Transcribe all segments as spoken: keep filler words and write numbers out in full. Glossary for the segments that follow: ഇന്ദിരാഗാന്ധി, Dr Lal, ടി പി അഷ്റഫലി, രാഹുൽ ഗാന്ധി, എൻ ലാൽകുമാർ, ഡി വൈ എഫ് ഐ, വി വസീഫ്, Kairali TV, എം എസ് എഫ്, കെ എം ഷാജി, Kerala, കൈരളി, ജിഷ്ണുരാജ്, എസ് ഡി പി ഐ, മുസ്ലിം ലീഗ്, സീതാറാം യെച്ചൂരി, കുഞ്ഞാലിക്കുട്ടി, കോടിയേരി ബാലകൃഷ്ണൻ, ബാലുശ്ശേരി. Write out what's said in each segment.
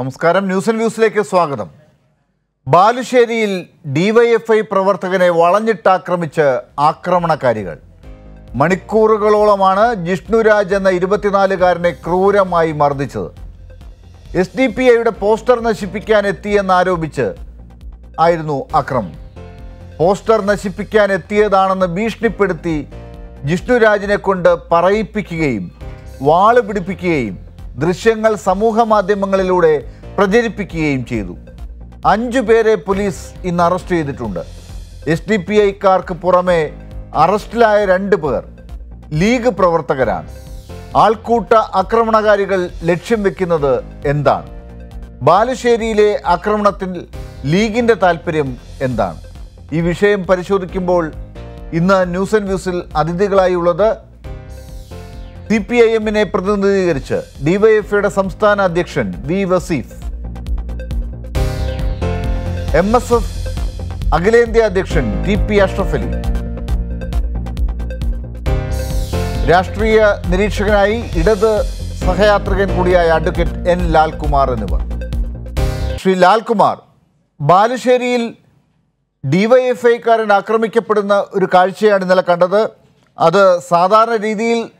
നമസ്കാരം, news and വ്യൂസിലേക്ക് സ്വാഗതം. ബാലുശ്ശേരിയിൽ ഡി വൈ എഫ് ഐ പ്രവർത്തകനെ വളഞ്ഞിട്ടാക്രമിച്ച് ആക്രമണകാരികൾ. മണിക്കൂറുകളോളമാണ് ജിഷ്ണുരാജ് എന്ന ഇരുപത്തിനാലുകാരനെ ക്രൂരമായി മർദ്ദിച്ചത്. എസ് ഡി പി ഐയുടെ പോസ്റ്റർ നശിപ്പിക്കാൻ എത്തിയെന്നാരോപിച്ച് ആയിരുന്നു ആക്രമണം. പോസ്റ്റർ നശിപ്പിക്കാൻ എത്തിയതാണെന്ന് ഭീഷണിപ്പെടുത്തി ജിഷ്ണുരാജിനെ കൊണ്ട് പറയിപ്പിക്കുകയും വാള് പിടിപ്പിക്കുകയും ദൃശ്യങ്ങൾ സമൂഹ മാധ്യമങ്ങളിലൂടെ പ്രചരിപ്പിക്കുകയും ചെയ്തു. അഞ്ചു പേരെ പോലീസ് ഇന്ന് അറസ്റ്റ് ചെയ്തിട്ടുണ്ട്. എസ് ഡി പി ഐക്കാർക്ക് പുറമെ അറസ്റ്റിലായ രണ്ട് പേർ ലീഗ് പ്രവർത്തകരാണ്. ആൾക്കൂട്ട ആക്രമണകാരികൾ ലക്ഷ്യം വെക്കുന്നത് എന്താണ്? ബാലുശ്ശേരിയിലെ ആക്രമണത്തിൽ ലീഗിൻ്റെ താൽപ്പര്യം എന്താണ്? ഈ വിഷയം പരിശോധിക്കുമ്പോൾ ഇന്ന് ന്യൂസ് ആൻഡ് വ്യൂസിൽ അതിഥികളായുള്ളത് സി പി ഐ എമ്മിനെ പ്രതിനിധീകരിച്ച് ഡി വൈ എഫ് ഐയുടെ സംസ്ഥാന അധ്യക്ഷൻ വി വസീഫ്, എം എസ് എഫ് അഖിലേന്ത്യാ അധ്യക്ഷൻ ടി പി അഷ്റഫലി, രാഷ്ട്രീയ നിരീക്ഷകനായി ഇടത് സഹയാത്രികൻ കൂടിയായ അഡ്വക്കേറ്റ് എൻ ലാൽകുമാർ എന്നിവർ. ശ്രീ ലാൽകുമാർ, ബാലുശ്ശേരിയിൽ ഡി വൈ എഫ് ഐക്കാരൻ ആക്രമിക്കപ്പെടുന്ന ഒരു കാഴ്ചയാണ് ഇന്നലെ കണ്ടത്. അത് സാധാരണ രീതിയിൽ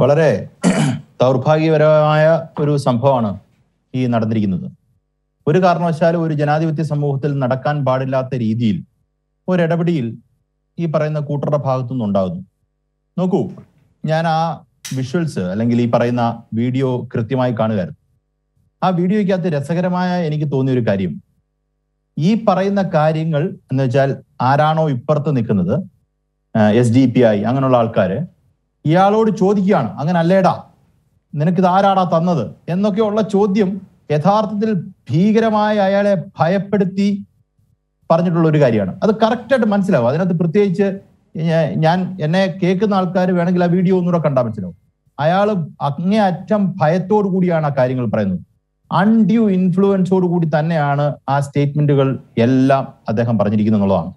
വളരെ ദൗർഭാഗ്യപരമായ ഒരു സംഭവമാണ് ഈ നടന്നിരിക്കുന്നത്. ഒരു കാരണവശാലും ഒരു ജനാധിപത്യ സമൂഹത്തിൽ നടക്കാൻ പാടില്ലാത്ത രീതിയിൽ ഒരിടപെടിയിൽ ഈ പറയുന്ന കൂട്ടരുടെ ഭാഗത്തു നിന്നുണ്ടാകുന്നു. നോക്കൂ, ഞാൻ ആ വിഷ്വൽസ് അല്ലെങ്കിൽ ഈ പറയുന്ന വീഡിയോ കൃത്യമായി കാണുകയായിരുന്നു. ആ വീഡിയോയ്ക്കകത്ത് രസകരമായ എനിക്ക് തോന്നിയൊരു കാര്യം, ഈ പറയുന്ന കാര്യങ്ങൾ എന്ന് വെച്ചാൽ ആരാണോ ഇപ്പുറത്ത് നിൽക്കുന്നത്, എസ് ഡി പി ഐ അങ്ങനെയുള്ള ആൾക്കാര് ഇയാളോട് ചോദിക്കുകയാണ്, അങ്ങനെ അല്ലേടാ, നിനക്കിത് ആരാടാ തന്നത് എന്നൊക്കെയുള്ള ചോദ്യം. യഥാർത്ഥത്തിൽ ഭീകരമായ അയാളെ ഭയപ്പെടുത്തി പറഞ്ഞിട്ടുള്ള ഒരു കാര്യമാണ്. അത് കറക്റ്റായിട്ട് മനസ്സിലാവും. അതിനകത്ത് പ്രത്യേകിച്ച് ഞാൻ എന്നെ കേൾക്കുന്ന ആൾക്കാർ വേണമെങ്കിൽ ആ വീഡിയോ ഒന്നുകൂടെ കണ്ടാൽ മനസ്സിലാവും. അയാൾ അങ്ങേയറ്റം ഭയത്തോടു കൂടിയാണ് ആ കാര്യങ്ങൾ പറയുന്നത്. അൺഡ്യൂ ഇൻഫ്ലുവൻസോട് കൂടി തന്നെയാണ് ആ സ്റ്റേറ്റ്മെന്റുകൾ എല്ലാം അദ്ദേഹം പറഞ്ഞിരിക്കുന്നത് എന്നുള്ളതാണ്.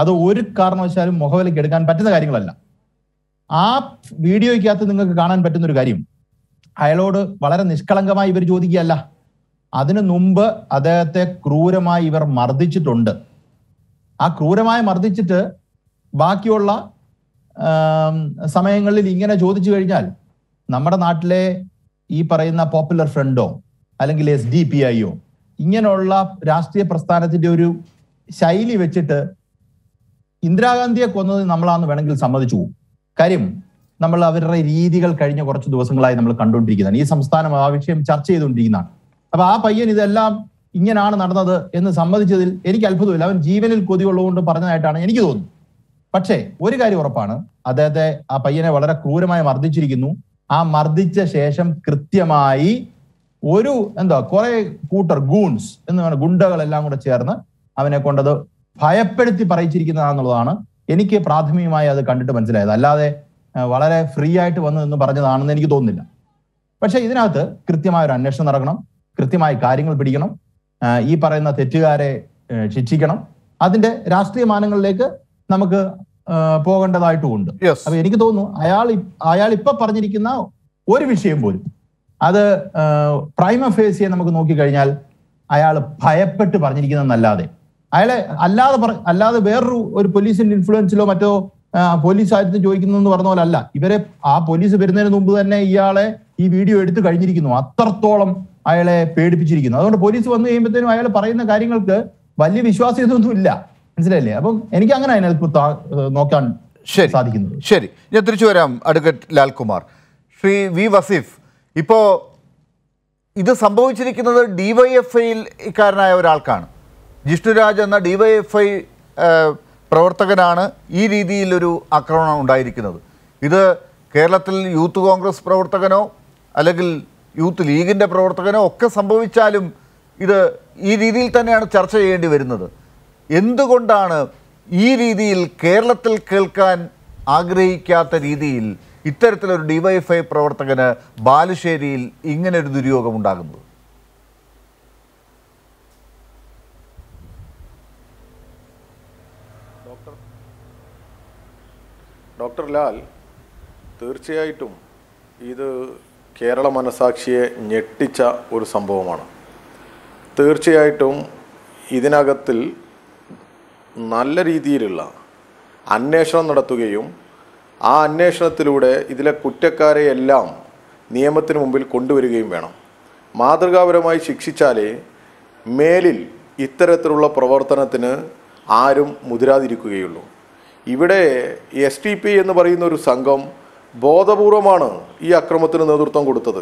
അത് ഒരു കാരണവശാലും മുഖവിലേക്ക് എടുക്കാൻ പറ്റുന്ന കാര്യങ്ങളല്ല. ആ വീഡിയോയ്ക്കകത്ത് നിങ്ങൾക്ക് കാണാൻ പറ്റുന്ന ഒരു കാര്യം, അയാളോട് വളരെ നിഷ്കളങ്കമായി ഇവർ ചോദിക്കുകയല്ല, അതിനു മുമ്പ് അദ്ദേഹത്തെ ക്രൂരമായി ഇവർ മർദ്ദിച്ചിട്ടുണ്ട്. ആ ക്രൂരമായി മർദ്ദിച്ചിട്ട് ബാക്കിയുള്ള സമയങ്ങളിൽ ഇങ്ങനെ ചോദിച്ചു കഴിഞ്ഞാൽ നമ്മുടെ നാട്ടിലെ ഈ പറയുന്ന പോപ്പുലർ ഫ്രണ്ടോ അല്ലെങ്കിൽ എസ് ഡി പി ഐയോ ഇങ്ങനെയുള്ള രാഷ്ട്രീയ പ്രസ്ഥാനത്തിന്റെ ഒരു ശൈലി വെച്ചിട്ട് ഇന്ദിരാഗാന്ധിയെ കൊന്നത് നമ്മളാന്ന് വേണമെങ്കിൽ സമ്മതിച്ചു പോകും. കാര്യം നമ്മൾ അവരുടെ രീതികൾ കഴിഞ്ഞ കുറച്ച് ദിവസങ്ങളായി നമ്മൾ കണ്ടുകൊണ്ടിരിക്കുന്നതാണ്. ഈ സംസ്ഥാനം ആ വിഷയം ചർച്ച ചെയ്തുകൊണ്ടിരിക്കുന്നതാണ്. അപ്പൊ ആ പയ്യൻ ഇതെല്ലാം ഇങ്ങനെയാണ് നടന്നത് എന്ന് സമ്മതിച്ചതിൽ എനിക്ക് അത്ഭുതമില്ല. അവൻ ജീവനിൽ കൊതിയുള്ളതുകൊണ്ട് പറഞ്ഞതായിട്ടാണ് എനിക്ക് തോന്നുന്നത്. പക്ഷേ ഒരു കാര്യം ഉറപ്പാണ്, അദ്ദേഹത്തെ ആ പയ്യനെ വളരെ ക്രൂരമായി മർദ്ദിച്ചിരിക്കുന്നു. ആ മർദ്ദിച്ച ശേഷം കൃത്യമായി ഒരു എന്താ കുറെ കൂട്ടർ ഗൂൺസ് എന്ന് പറഞ്ഞ ഗുണ്ടകളെല്ലാം കൂടെ ചേർന്ന് അവനെ കൊണ്ടത് ഭയപ്പെടുത്തി പറയിച്ചിരിക്കുന്നതാണെന്നുള്ളതാണ് എനിക്ക് പ്രാഥമികമായി അത് കണ്ടിട്ട് മനസ്സിലായത്. അല്ലാതെ വളരെ ഫ്രീ ആയിട്ട് വന്നു എന്ന് പറഞ്ഞതാണെന്ന് എനിക്ക് തോന്നുന്നില്ല. പക്ഷെ ഇതിനകത്ത് കൃത്യമായ ഒരു അന്വേഷണം നടക്കണം, കൃത്യമായ കാര്യങ്ങൾ പിടിക്കണം, ഈ പറയുന്ന തെറ്റുകാരെ ശിക്ഷിക്കണം, അതിന്റെ രാഷ്ട്രീയ മാനങ്ങളിലേക്ക് നമുക്ക് പോകേണ്ടതായിട്ടുമുണ്ട്. അപ്പൊ എനിക്ക് തോന്നുന്നു അയാൾ അയാൾ ഇപ്പൊ പറഞ്ഞിരിക്കുന്ന ഒരു വിഷയം പോലും അത് പ്രൈമ ഫേസിയെ നമുക്ക് നോക്കിക്കഴിഞ്ഞാൽ അയാൾ ഭയപ്പെട്ട് പറഞ്ഞിരിക്കുന്നതെന്നല്ലാതെ അയാളെ അല്ലാതെ പറ അല്ലാതെ വേറൊരു ഒരു പോലീസിന്റെ ഇൻഫ്ലുവൻസിലോ മറ്റോ പോലീസായിരുന്നു ചോദിക്കുന്നതെന്ന് പറഞ്ഞ പോലെ അല്ല. ഇവരെ ആ പോലീസ് വരുന്നതിന് മുമ്പ് തന്നെ ഇയാളെ ഈ വീഡിയോ എടുത്തു കഴിഞ്ഞിരിക്കുന്നു. അത്രത്തോളം അയാളെ പേടിപ്പിച്ചിരിക്കുന്നു. അതുകൊണ്ട് പോലീസ് വന്നു കഴിയുമ്പോഴത്തേനും അയാൾ പറയുന്ന കാര്യങ്ങൾക്ക് വലിയ വിശ്വാസ്യതൊന്നും ഇല്ല. മനസ്സിലായില്ലേ? അപ്പം എനിക്ക് അങ്ങനെ അതിനകത്ത് നോക്കാൻ സാധിക്കുന്നത്. ശരി, ഞാൻ തിരിച്ചു വരാം അഡ്വക്കേറ്റ് ലാൽകുമാർ. ശ്രീ വി വസീഫ്, ഇപ്പോൾ ഇത് സംഭവിച്ചിരിക്കുന്നത് ഡി വൈ എഫ് ഐയിൽ ഇക്കാരനായ ഒരാൾക്കാണ്. ജിഷ്ണുരാജ് എന്ന ഡി വൈ എഫ് ഐ പ്രവർത്തകനാണ് ഈ രീതിയിലൊരു ആക്രമണം ഉണ്ടായിരിക്കുന്നത്. ഇത് കേരളത്തിൽ യൂത്ത് കോൺഗ്രസ് പ്രവർത്തകനോ അല്ലെങ്കിൽ Youth League in the Protagon, Oka Sambovichalum, either Ediltan and Church and Veranother. In the Gondana, Edil, Kerlatil Kelkan, Agri Kata Edil, Itertel Diva Protagon, Balishadil, Ingan Durio Doctor Lal, തീർച്ചയായിട്ടും ഇത് കേരള മനസാക്ഷിയെ ഞെട്ടിച്ച ഒരു സംഭവമാണ്. തീർച്ചയായിട്ടും ഇതിനകത്തിൽ നല്ല രീതിയിലുള്ള അന്വേഷണം നടത്തുകയും ആ അന്വേഷണത്തിലൂടെ ഇതിലെ കുറ്റക്കാരെ എല്ലാം നിയമത്തിന് മുമ്പിൽ കൊണ്ടുവരികയും വേണം. മാതൃകാപരമായി ശിക്ഷിച്ചാലേ മേലിൽ ഇത്തരത്തിലുള്ള പ്രവർത്തനത്തിന് ആരും മുതിരാതിരിക്കുകയുള്ളൂ. ഇവിടെ എസ്ടിപി എന്ന് പറയുന്ന ഒരു സംഘം ബോധപൂർവമാണ് ഈ അക്രമത്തിന് നേതൃത്വം കൊടുത്തത്.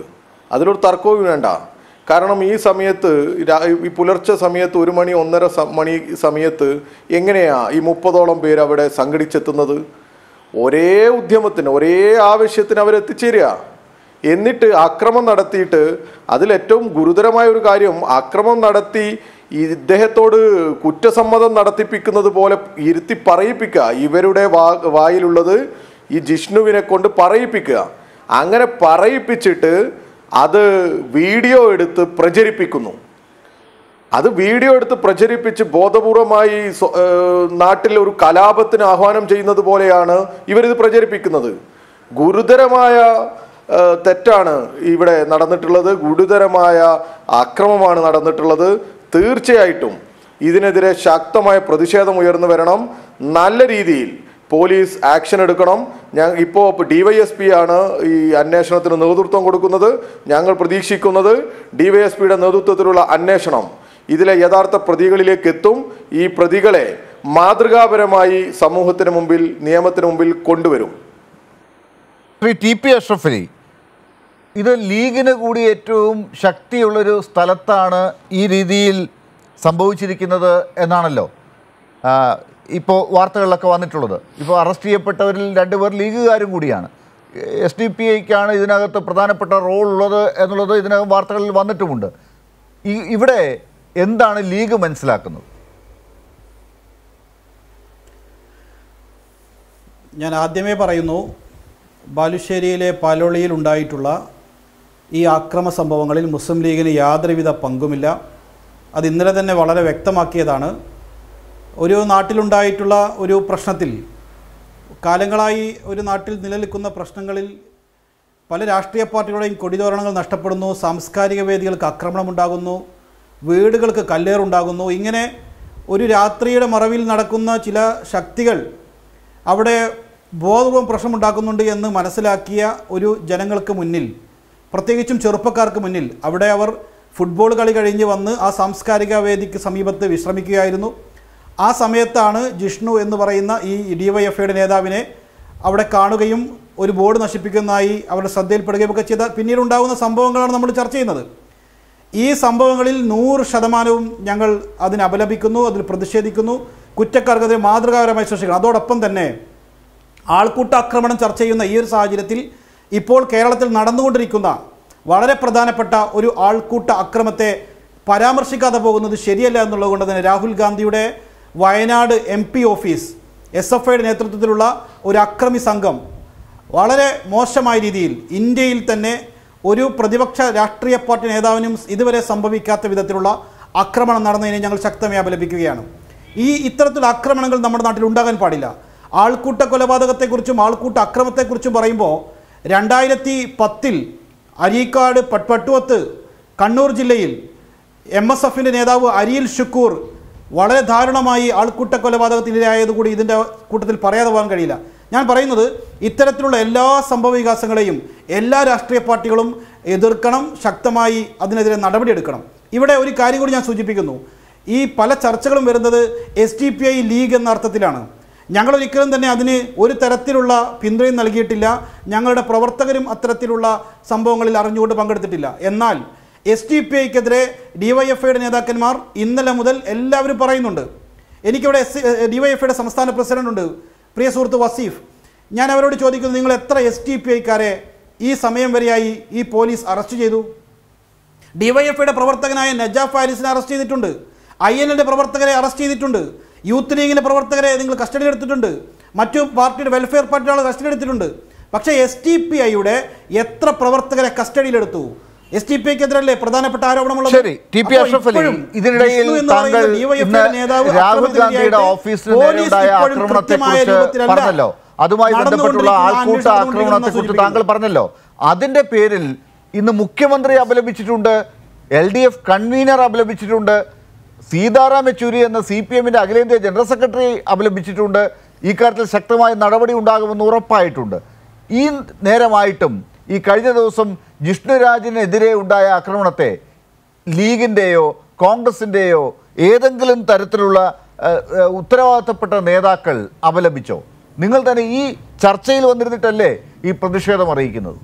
അതിലൊരു തർക്കവും വേണ്ട. കാരണം ഈ സമയത്ത് ഈ പുലർച്ചെ സമയത്ത് ഒരു മണി ഒന്നര മണി സമയത്ത് എങ്ങനെയാ ഈ മുപ്പതോളം പേര് അവിടെ സംഘടിച്ചെത്തുന്നത്? ഒരേ ഉദ്യമത്തിന് ഒരേ ആവശ്യത്തിന് അവർ എത്തിച്ചേരുക. എന്നിട്ട് അക്രമം നടത്തിയിട്ട് അതിലേറ്റവും ഗുരുതരമായ ഒരു കാര്യം അക്രമം നടത്തി ഇദ്ദേഹത്തോട് കുറ്റസമ്മതം നടത്തിപ്പിക്കുന്നത് പോലെ ഇരുത്തി പറയിപ്പിക്കുക. ഇവരുടെ വായിലുള്ളത് ഈ ജിഷ്ണുവിനെ കൊണ്ട് പറയിപ്പിക്കുക. അങ്ങനെ പറയിപ്പിച്ചിട്ട് അത് വീഡിയോ എടുത്ത് പ്രചരിപ്പിക്കുന്നു. അത് വീഡിയോ എടുത്ത് പ്രചരിപ്പിച്ച് ബോധപൂർവമായി നാട്ടിൽ ഒരു കലാപത്തിന് ആഹ്വാനം ചെയ്യുന്നത് പോലെയാണ് ഇവരിത് പ്രചരിപ്പിക്കുന്നത്. ഗുരുതരമായ തെറ്റാണ് ഇവിടെ നടന്നിട്ടുള്ളത്. ഗുരുതരമായ അക്രമമാണ് നടന്നിട്ടുള്ളത്. തീർച്ചയായിട്ടും ഇതിനെതിരെ ശക്തമായ പ്രതിഷേധം ഉയർന്നു വരണം. നല്ല രീതിയിൽ പോലീസ് ആക്ഷൻ എടുക്കണം. ഞാൻ ഇപ്പോൾ ഡിവൈഎസ്പി ആണ് ഈ അന്വേഷണത്തിന് നേതൃത്വം കൊടുക്കുന്നത്. ഞങ്ങൾ പ്രതീക്ഷിക്കുന്നത് ഡിവൈഎസ്പിയുടെ നേതൃത്വത്തിലുള്ള അന്വേഷണം ഇതിലെ യഥാർത്ഥ പ്രതികളിലേക്ക് എത്തും. ഈ പ്രതികളെ മാതൃകാപരമായി സമൂഹത്തിന് മുമ്പിൽ നിയമത്തിന് മുമ്പിൽ കൊണ്ടുവരും. ടി പി അഷ്റഫലി, ഇത് ലീഗിന് കൂടി ഏറ്റവും ശക്തിയുള്ളൊരു സ്ഥലത്താണ് ഈ രീതിയിൽ സംഭവിച്ചിരിക്കുന്നത് എന്നാണല്ലോ ഇപ്പോൾ വാർത്തകളിലൊക്കെ വന്നിട്ടുള്ളത്. ഇപ്പോൾ അറസ്റ്റ് ചെയ്യപ്പെട്ടവരിൽ രണ്ടുപേർ ലീഗുകാരും കൂടിയാണ്. എസ് ഡി പി ഐക്കാണ് ഇതിനകത്ത് പ്രധാനപ്പെട്ട റോൾ ഉള്ളത് എന്നുള്ളത് ഇതിനകം വാർത്തകളിൽ വന്നിട്ടുമുണ്ട്. ഇവിടെ എന്താണ് ലീഗ് മനസ്സിലാക്കുന്നത്? ഞാൻ ആദ്യമേ പറയുന്നു, ബാലുശ്ശേരിയിലെ പാലോളിയിൽ ഉണ്ടായിട്ടുള്ള ഈ ആക്രമ സംഭവങ്ങളിൽ മുസ്ലിം ലീഗിന് യാതൊരുവിധ പങ്കുമില്ല. അത് ഇന്നലെ തന്നെ വളരെ വ്യക്തമാക്കിയതാണ്. ഒരു നാട്ടിലുണ്ടായിട്ടുള്ള ഒരു പ്രശ്നത്തിൽ, കാലങ്ങളായി ഒരു നാട്ടിൽ നിലനിൽക്കുന്ന പ്രശ്നങ്ങളിൽ പല രാഷ്ട്രീയ പാർട്ടികളുടെയും കൊടിതോരണങ്ങൾ നഷ്ടപ്പെടുന്നു, സാംസ്കാരിക വേദികൾക്ക് ആക്രമണമുണ്ടാകുന്നു, വീടുകൾക്ക് കല്ലേറുണ്ടാകുന്നു. ഇങ്ങനെ ഒരു രാത്രിയുടെ മറവിൽ നടക്കുന്ന ചില ശക്തികൾ അവിടെ ബോധപൂർവം പ്രശ്നമുണ്ടാക്കുന്നുണ്ട് എന്ന് മനസ്സിലാക്കിയ ഒരു ജനങ്ങൾക്ക് മുന്നിൽ, പ്രത്യേകിച്ചും ചെറുപ്പക്കാർക്ക് മുന്നിൽ, അവിടെ അവർ ഫുട്ബോൾ കളി കഴിഞ്ഞ് വന്ന് ആ സാംസ്കാരിക വേദിക്ക് സമീപത്ത് വിശ്രമിക്കുകയായിരുന്നു. ആ സമയത്താണ് ജിഷ്ണു എന്ന് പറയുന്ന ഈ ഡിവൈഎഫ്ഐയുടെ നേതാവിനെ അവിടെ കാണുകയും ഒരു ബോർഡ് നശിപ്പിക്കുന്നതായി അവരുടെ ശ്രദ്ധയിൽപ്പെടുകയും ഒക്കെ ചെയ്ത പിന്നീടുണ്ടാകുന്ന സംഭവങ്ങളാണ് നമ്മൾ ചർച്ച ചെയ്യുന്നത്. ഈ സംഭവങ്ങളിൽ നൂറ് ശതമാനവും ഞങ്ങൾ അതിനെ അപലപിക്കുന്നു, അതിൽ പ്രതിഷേധിക്കുന്നു, കുറ്റക്കാർക്കെതിരെ മാതൃകാപരമായി ശിക്ഷിക്കണം. അതോടൊപ്പം തന്നെ ആൾക്കൂട്ട ആക്രമണം ചർച്ച ചെയ്യുന്ന ഈ ഒരു സാഹചര്യത്തിൽ ഇപ്പോൾ കേരളത്തിൽ നടന്നുകൊണ്ടിരിക്കുന്ന വളരെ പ്രധാനപ്പെട്ട ഒരു ആൾക്കൂട്ട അക്രമത്തെ പരാമർശിക്കാതെ പോകുന്നത് ശരിയല്ല എന്നുള്ളതുകൊണ്ട് തന്നെ രാഹുൽ ഗാന്ധിയുടെ Wayanad M P office S F ഐയുടെ നേതൃത്വത്തിലുള്ള ഒരു അക്രമി സംഘം വളരെ മോശമായ രീതിയിൽ ഇന്ത്യയിൽ തന്നെ ഒരു പ്രതിപക്ഷ രാഷ്ട്രീയ പാർട്ടി നേതാവിനും ഇതുവരെ സംഭവിക്കാത്ത വിധത്തിലുള്ള ആക്രമണം നടന്നതിനെ ഞങ്ങൾ ശക്തമായി അപലപിക്കുകയാണ്. ഈ ഇത്തരത്തിലുള്ള ആക്രമണങ്ങൾ നമ്മുടെ നാട്ടിൽ ഉണ്ടാകാൻ പാടില്ല. ആൾക്കൂട്ട കൊലപാതകത്തെക്കുറിച്ചും ആൾക്കൂട്ട അക്രമത്തെക്കുറിച്ചും പറയുമ്പോൾ രണ്ടായിരത്തി പത്തിൽ അരീക്കാട് പട്ടുവത്ത് കണ്ണൂർ ജില്ലയിൽ എം എസ് എഫിൻ്റെ നേതാവ് അരിയിൽ ഷുക്കൂർ വളരെ ധാരുണമായി ആൾക്കൂട്ട കൊലപാതകത്തിനിരയായതുകൂടി ഇതിൻ്റെ കൂട്ടത്തിൽ പറയാതെ പോകാൻ കഴിയില്ല. ഞാൻ പറയുന്നത് ഇത്തരത്തിലുള്ള എല്ലാ സംഭവ വികാസങ്ങളെയും എല്ലാ രാഷ്ട്രീയ പാർട്ടികളും എതിർക്കണം, ശക്തമായി അതിനെതിരെ നടപടിയെടുക്കണം. ഇവിടെ ഒരു കാര്യം കൂടി ഞാൻ സൂചിപ്പിക്കുന്നു. ഈ പല ചർച്ചകളും വരുന്നത് എസ് ഡി പി ഐ league എന്ന അർത്ഥത്തിലാണ്. ഞങ്ങളൊരിക്കലും തന്നെ അതിന് ഒരു തരത്തിലുള്ള പിന്തുണയും നൽകിയിട്ടില്ല. ഞങ്ങളുടെ പ്രവർത്തകരും അത്തരത്തിലുള്ള സംഭവങ്ങളിൽ അറിഞ്ഞുകൊണ്ട് പങ്കെടുത്തിട്ടില്ല. എന്നാൽ എസ് ഡി പി ഐക്കെതിരെ ഡിവൈഎഫ്ഐയുടെ നേതാക്കന്മാർ ഇന്നലെ മുതൽ എല്ലാവരും പറയുന്നുണ്ട്. എനിക്കിവിടെ എസ് ഡിവൈഎഫ്ഐയുടെ സംസ്ഥാന പ്രസിഡന്റ് ഉണ്ട്, പ്രിയ സുഹൃത്ത് വസീഫ്. ഞാൻ അവരോട് ചോദിക്കുന്നു, നിങ്ങൾ എത്ര എസ് ഡി പി ഐക്കാരെ ഈ സമയം വരെയായി ഈ പോലീസ് അറസ്റ്റ് ചെയ്തു? ഡിവൈഎഫ്ഐയുടെ പ്രവർത്തകനായ നജാഫ് ഫാരിസിനെ അറസ്റ്റ് ചെയ്തിട്ടുണ്ട്. ഐഎൻഎൽ പ്രവർത്തകരെ അറസ്റ്റ് ചെയ്തിട്ടുണ്ട്. യൂത്ത് ലീഗിന്റെ പ്രവർത്തകരെ നിങ്ങൾ കസ്റ്റഡിയിലെടുത്തിട്ടുണ്ട്. മറ്റു പാർട്ടിയുടെ വെൽഫെയർ പാർട്ടികളെ കസ്റ്റഡിയിലെടുത്തിട്ടുണ്ട്. പക്ഷേ എസ് ടി പി ഐയുടെ എത്ര പ്രവർത്തകരെ കസ്റ്റഡിയിലെടുത്തു? എസ് ടി പി ഐക്കെതിരല്ലേ പ്രധാനപ്പെട്ട ആരോപണമുള്ളത്? രാഹുൽ ഗാന്ധിയുടെ ഓഫീസിൽ അതുമായി ബന്ധപ്പെട്ടുള്ള ആൾക്കൂട്ട ആക്രമണത്തെ കുറിച്ച് താങ്കൾ പറഞ്ഞല്ലോ. അതിന്റെ പേരിൽ ഇന്ന് മുഖ്യമന്ത്രി അപലപിച്ചിട്ടുണ്ട്, എൽ ഡി എഫ് കൺവീനർ അപലപിച്ചിട്ടുണ്ട്, സീതാറാം യെച്ചൂരി എന്ന സി പി എമ്മിന്റെ അഖിലേന്ത്യാ ജനറൽ സെക്രട്ടറി അപലപിച്ചിട്ടുണ്ട്. ഈ കാര്യത്തിൽ ശക്തമായ നടപടി ഉണ്ടാകുമെന്ന് ഉറപ്പായിട്ടുണ്ട്. ഈ നേരമായിട്ടും ഈ കഴിഞ്ഞ ദിവസം ജിഷ്ണുരാജിനെതിരെ ഉണ്ടായ ആക്രമണത്തെ ലീഗിൻ്റെയോ കോൺഗ്രസിൻ്റെയോ ഏതെങ്കിലും തരത്തിലുള്ള ഉത്തരവാദിത്തപ്പെട്ട നേതാക്കൾ അപലപിച്ചോ? നിങ്ങൾ തന്നെ ഈ ചർച്ചയിൽ വന്നിരുന്നിട്ടല്ലേ ഈ പ്രതിഷേധം അറിയിക്കുന്നത്?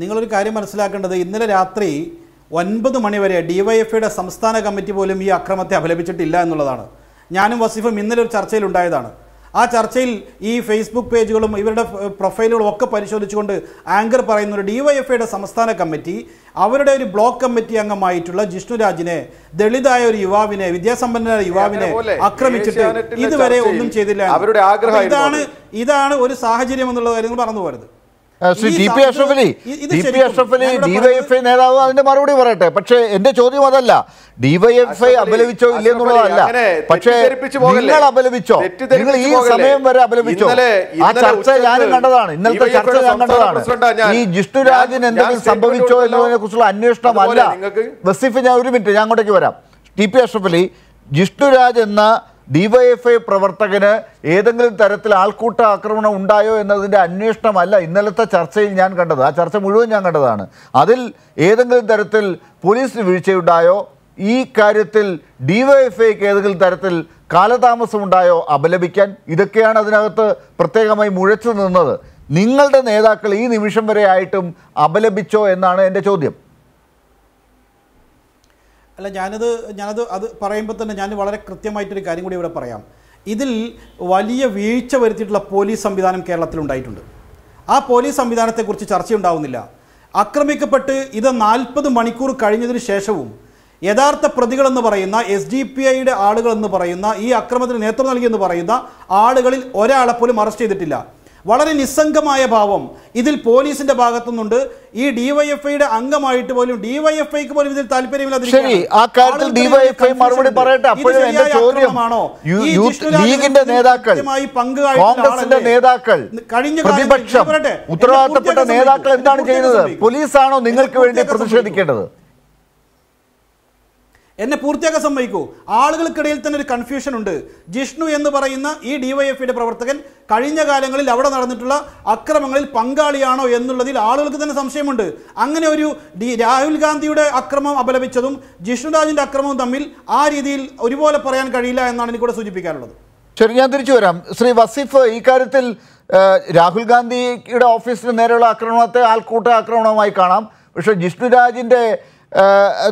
നിങ്ങളൊരു കാര്യം മനസ്സിലാക്കേണ്ടത്, ഇന്നലെ രാത്രി ഒൻപത് മണിവരെ ഡിവൈഎഫ്ഐയുടെ സംസ്ഥാന കമ്മിറ്റി പോലും ഈ അക്രമത്തെ അപലപിച്ചിട്ടില്ല എന്നുള്ളതാണ്. ഞാനും വസീഫും ഇന്നലെ ഒരു ചർച്ചയിലുണ്ടായതാണ്. ആ ചർച്ചയിൽ ഈ ഫേസ്ബുക്ക് പേജുകളും ഇവരുടെ പ്രൊഫൈലുകളും ഒക്കെ പരിശോധിച്ചുകൊണ്ട് ആങ്കർ പറയുന്നൊരു ഡിവൈഎഫ്ഐയുടെ സംസ്ഥാന കമ്മിറ്റി അവരുടെ ഒരു ബ്ലോക്ക് കമ്മിറ്റി അംഗമായിട്ടുള്ള ജിഷ്ണുരാജിനെ, ദളിതായ ഒരു യുവാവിനെ, വിദ്യാസമ്പന്നനായ യുവാവിനെ ആക്രമിച്ചിട്ട് ഇതുവരെ ഒന്നും ചെയ്തില്ല. ഇതാണ് ഇതാണ് ഒരു സാഹചര്യം എന്നുള്ള കാര്യങ്ങൾ പറഞ്ഞു പോരുത്. ഡിവൈഎഫ്ഐ നേതാവ് അതിന്റെ മറുപടി പറയട്ടെ. പക്ഷേ എന്റെ ചോദ്യം അതല്ല, ഡിവൈഎഫ്ഐ അപലപിച്ചോ ഇല്ലെന്നുള്ളതല്ല, പക്ഷേ നിങ്ങൾ അപലപിച്ചോ? നിങ്ങൾ ഈ സമയം വരെ അപലപിച്ചോ? ആ ചർച്ച ഞാനും കണ്ടതാണ്, ഇന്നത്തെ ചർച്ച ഞാൻ കണ്ടതാണ്. ഈ ജിഷ്ണുരാജിന് എന്തെങ്കിലും സംഭവിച്ചോ എന്നതിനെ കുറിച്ചുള്ള അന്വേഷണം അല്ല. വസീഫ്, ഞാൻ ഒരു മിനിറ്റ്, ഞാൻ അങ്ങോട്ടേക്ക് വരാം. ടി പി അഷ്റഫ് അലി, ജിഷ്ണുരാജ് എന്ന ഡിവൈഎഫ്ഐ പ്രവർത്തകന് ഏതെങ്കിലും തരത്തിൽ ആൾക്കൂട്ട ആക്രമണം ഉണ്ടായോ എന്നതിൻ്റെ അന്വേഷണമല്ല ഇന്നലത്തെ ചർച്ചയിൽ ഞാൻ കണ്ടത്. ആ ചർച്ച മുഴുവൻ ഞാൻ കണ്ടതാണ്. അതിൽ ഏതെങ്കിലും തരത്തിൽ പോലീസിന് വീഴ്ചയുണ്ടായോ, ഈ കാര്യത്തിൽ ഡിവൈഎഫ്ഐക്ക് ഏതെങ്കിലും തരത്തിൽ കാലതാമസമുണ്ടായോ അപലപിക്കാൻ? ഇതൊക്കെയാണ് അതിനകത്ത് പ്രത്യേകമായി മുഴച്ചു നിന്നത്. നിങ്ങളുടെ നേതാക്കൾ ഈ നിമിഷം വരെ ആയിട്ടും അപലപിച്ചോ എന്നാണ് എൻ്റെ ചോദ്യം. അല്ല, ഞാനത് ഞാനത് അത് പറയുമ്പോൾ തന്നെ ഞാൻ വളരെ കൃത്യമായിട്ടൊരു കാര്യം കൂടി ഇവിടെ പറയാം. ഇതിൽ വലിയ വീഴ്ച വരുത്തിയിട്ടുള്ള പോലീസ് സംവിധാനം കേരളത്തിലുണ്ടായിട്ടുണ്ട്. ആ പോലീസ് സംവിധാനത്തെക്കുറിച്ച് ചർച്ചയുണ്ടാവുന്നില്ല. ആക്രമിക്കപ്പെട്ട് ഇത് നാൽപ്പത് മണിക്കൂർ കഴിഞ്ഞതിന് ശേഷവും യഥാർത്ഥ പ്രതികളെന്ന് പറയുന്ന എസ് ഡി പി ഐയുടെ ആളുകളെന്ന് പറയുന്ന, ഈ അക്രമത്തിന് നേതൃത്വം നൽകിയെന്ന് പറയുന്ന ആളുകളിൽ ഒരാളെ പോലും അറസ്റ്റ് ചെയ്തിട്ടില്ല. വളരെ നിസ്സംഗമായ ഭാവം ഇതിൽ പോലീസിന്റെ ഭാഗത്തുനിന്നുണ്ട്. ഈ ഡിവൈഎഫ്ഐയുടെ അംഗമായിട്ട് പോലും ഡിവൈഎഫ്ഐക്ക് പോലും ഇതിൽ താല്പര്യമില്ല. എന്നെ പൂർത്തിയാക്കാൻ സമ്മതിക്കൂ. ആളുകൾക്കിടയിൽ തന്നെ ഒരു കൺഫ്യൂഷൻ ഉണ്ട്. ജിഷ്ണു എന്ന് പറയുന്ന ഈ ഡിവൈഎഫ്ഐയുടെ പ്രവർത്തകൻ കഴിഞ്ഞ കാലങ്ങളിൽ അവിടെ നടന്നിട്ടുള്ള അക്രമങ്ങളിൽ പങ്കാളിയാണോ എന്നുള്ളതിൽ ആളുകൾക്ക് തന്നെ സംശയമുണ്ട്. അങ്ങനെ ഒരു രാഹുൽ ഗാന്ധിയുടെ അക്രമം അപലപിച്ചതും ജിഷ്ണുരാജിൻ്റെ അക്രമവും തമ്മിൽ ആ രീതിയിൽ ഒരുപോലെ പറയാൻ കഴിയില്ല എന്നാണ് എനിക്കൂടെ സൂചിപ്പിക്കാനുള്ളത്. ശരി, ഞാൻ തിരിച്ചു വരാം. ശ്രീ വസീഫ്, ഈ കാര്യത്തിൽ രാഹുൽ ഗാന്ധിയുടെ ഓഫീസിന് നേരെയുള്ള ആക്രമണത്തെ ആൾക്കൂട്ട ആക്രമണമായി കാണാം, പക്ഷേ ജിഷ്ണുരാജിൻ്റെ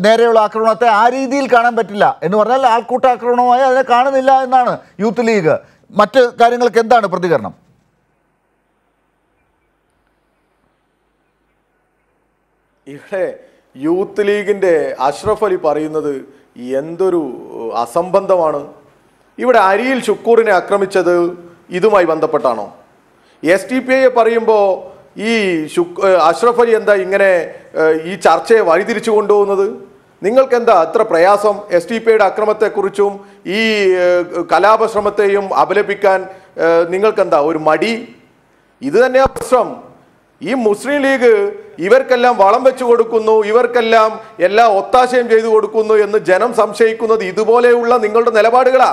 നേരെയുള്ള ആക്രമണത്തെ ആ രീതിയിൽ കാണാൻ പറ്റില്ല എന്ന് പറഞ്ഞാൽ ആൾക്കൂട്ട ആക്രമണമായി അതിനെ കാണുന്നില്ല എന്നാണ് യൂത്ത് ലീഗ്. മറ്റ് കാര്യങ്ങൾക്ക് എന്താണ് പ്രതികരണം? ഇവിടെ യൂത്ത് ലീഗിൻ്റെ അഷ്റഫ് അലി പറയുന്നത് എന്തൊരു അസംബന്ധമാണ്. ഇവിടെ അരിയിൽ ഷുക്കൂറിനെ ആക്രമിച്ചത് ഇതുമായി ബന്ധപ്പെട്ടാണോ? എസ് ടി പി ഐയെ പറയുമ്പോൾ ഈ ശുക് അഷ്റഫ് അലി എന്താ ഇങ്ങനെ ഈ ചർച്ചയെ വഴിതിരിച്ചു കൊണ്ടുപോകുന്നത്? നിങ്ങൾക്കെന്താ അത്ര പ്രയാസം? എസ് ടി പി ഐയുടെ അക്രമത്തെക്കുറിച്ചും ഈ കലാപശ്രമത്തെയും അപലപിക്കാൻ നിങ്ങൾക്കെന്താ ഒരു മടി? ഇത് തന്നെയാണ് പ്രശ്നം. ഈ മുസ്ലിം ലീഗ് ഇവർക്കെല്ലാം വളം വെച്ചു കൊടുക്കുന്നു, ഇവർക്കെല്ലാം എല്ലാ ഒത്താശയും ചെയ്തു കൊടുക്കുന്നു എന്ന് ജനം സംശയിക്കുന്നത് ഇതുപോലെയുള്ള നിങ്ങളുടെ നിലപാടുകളാ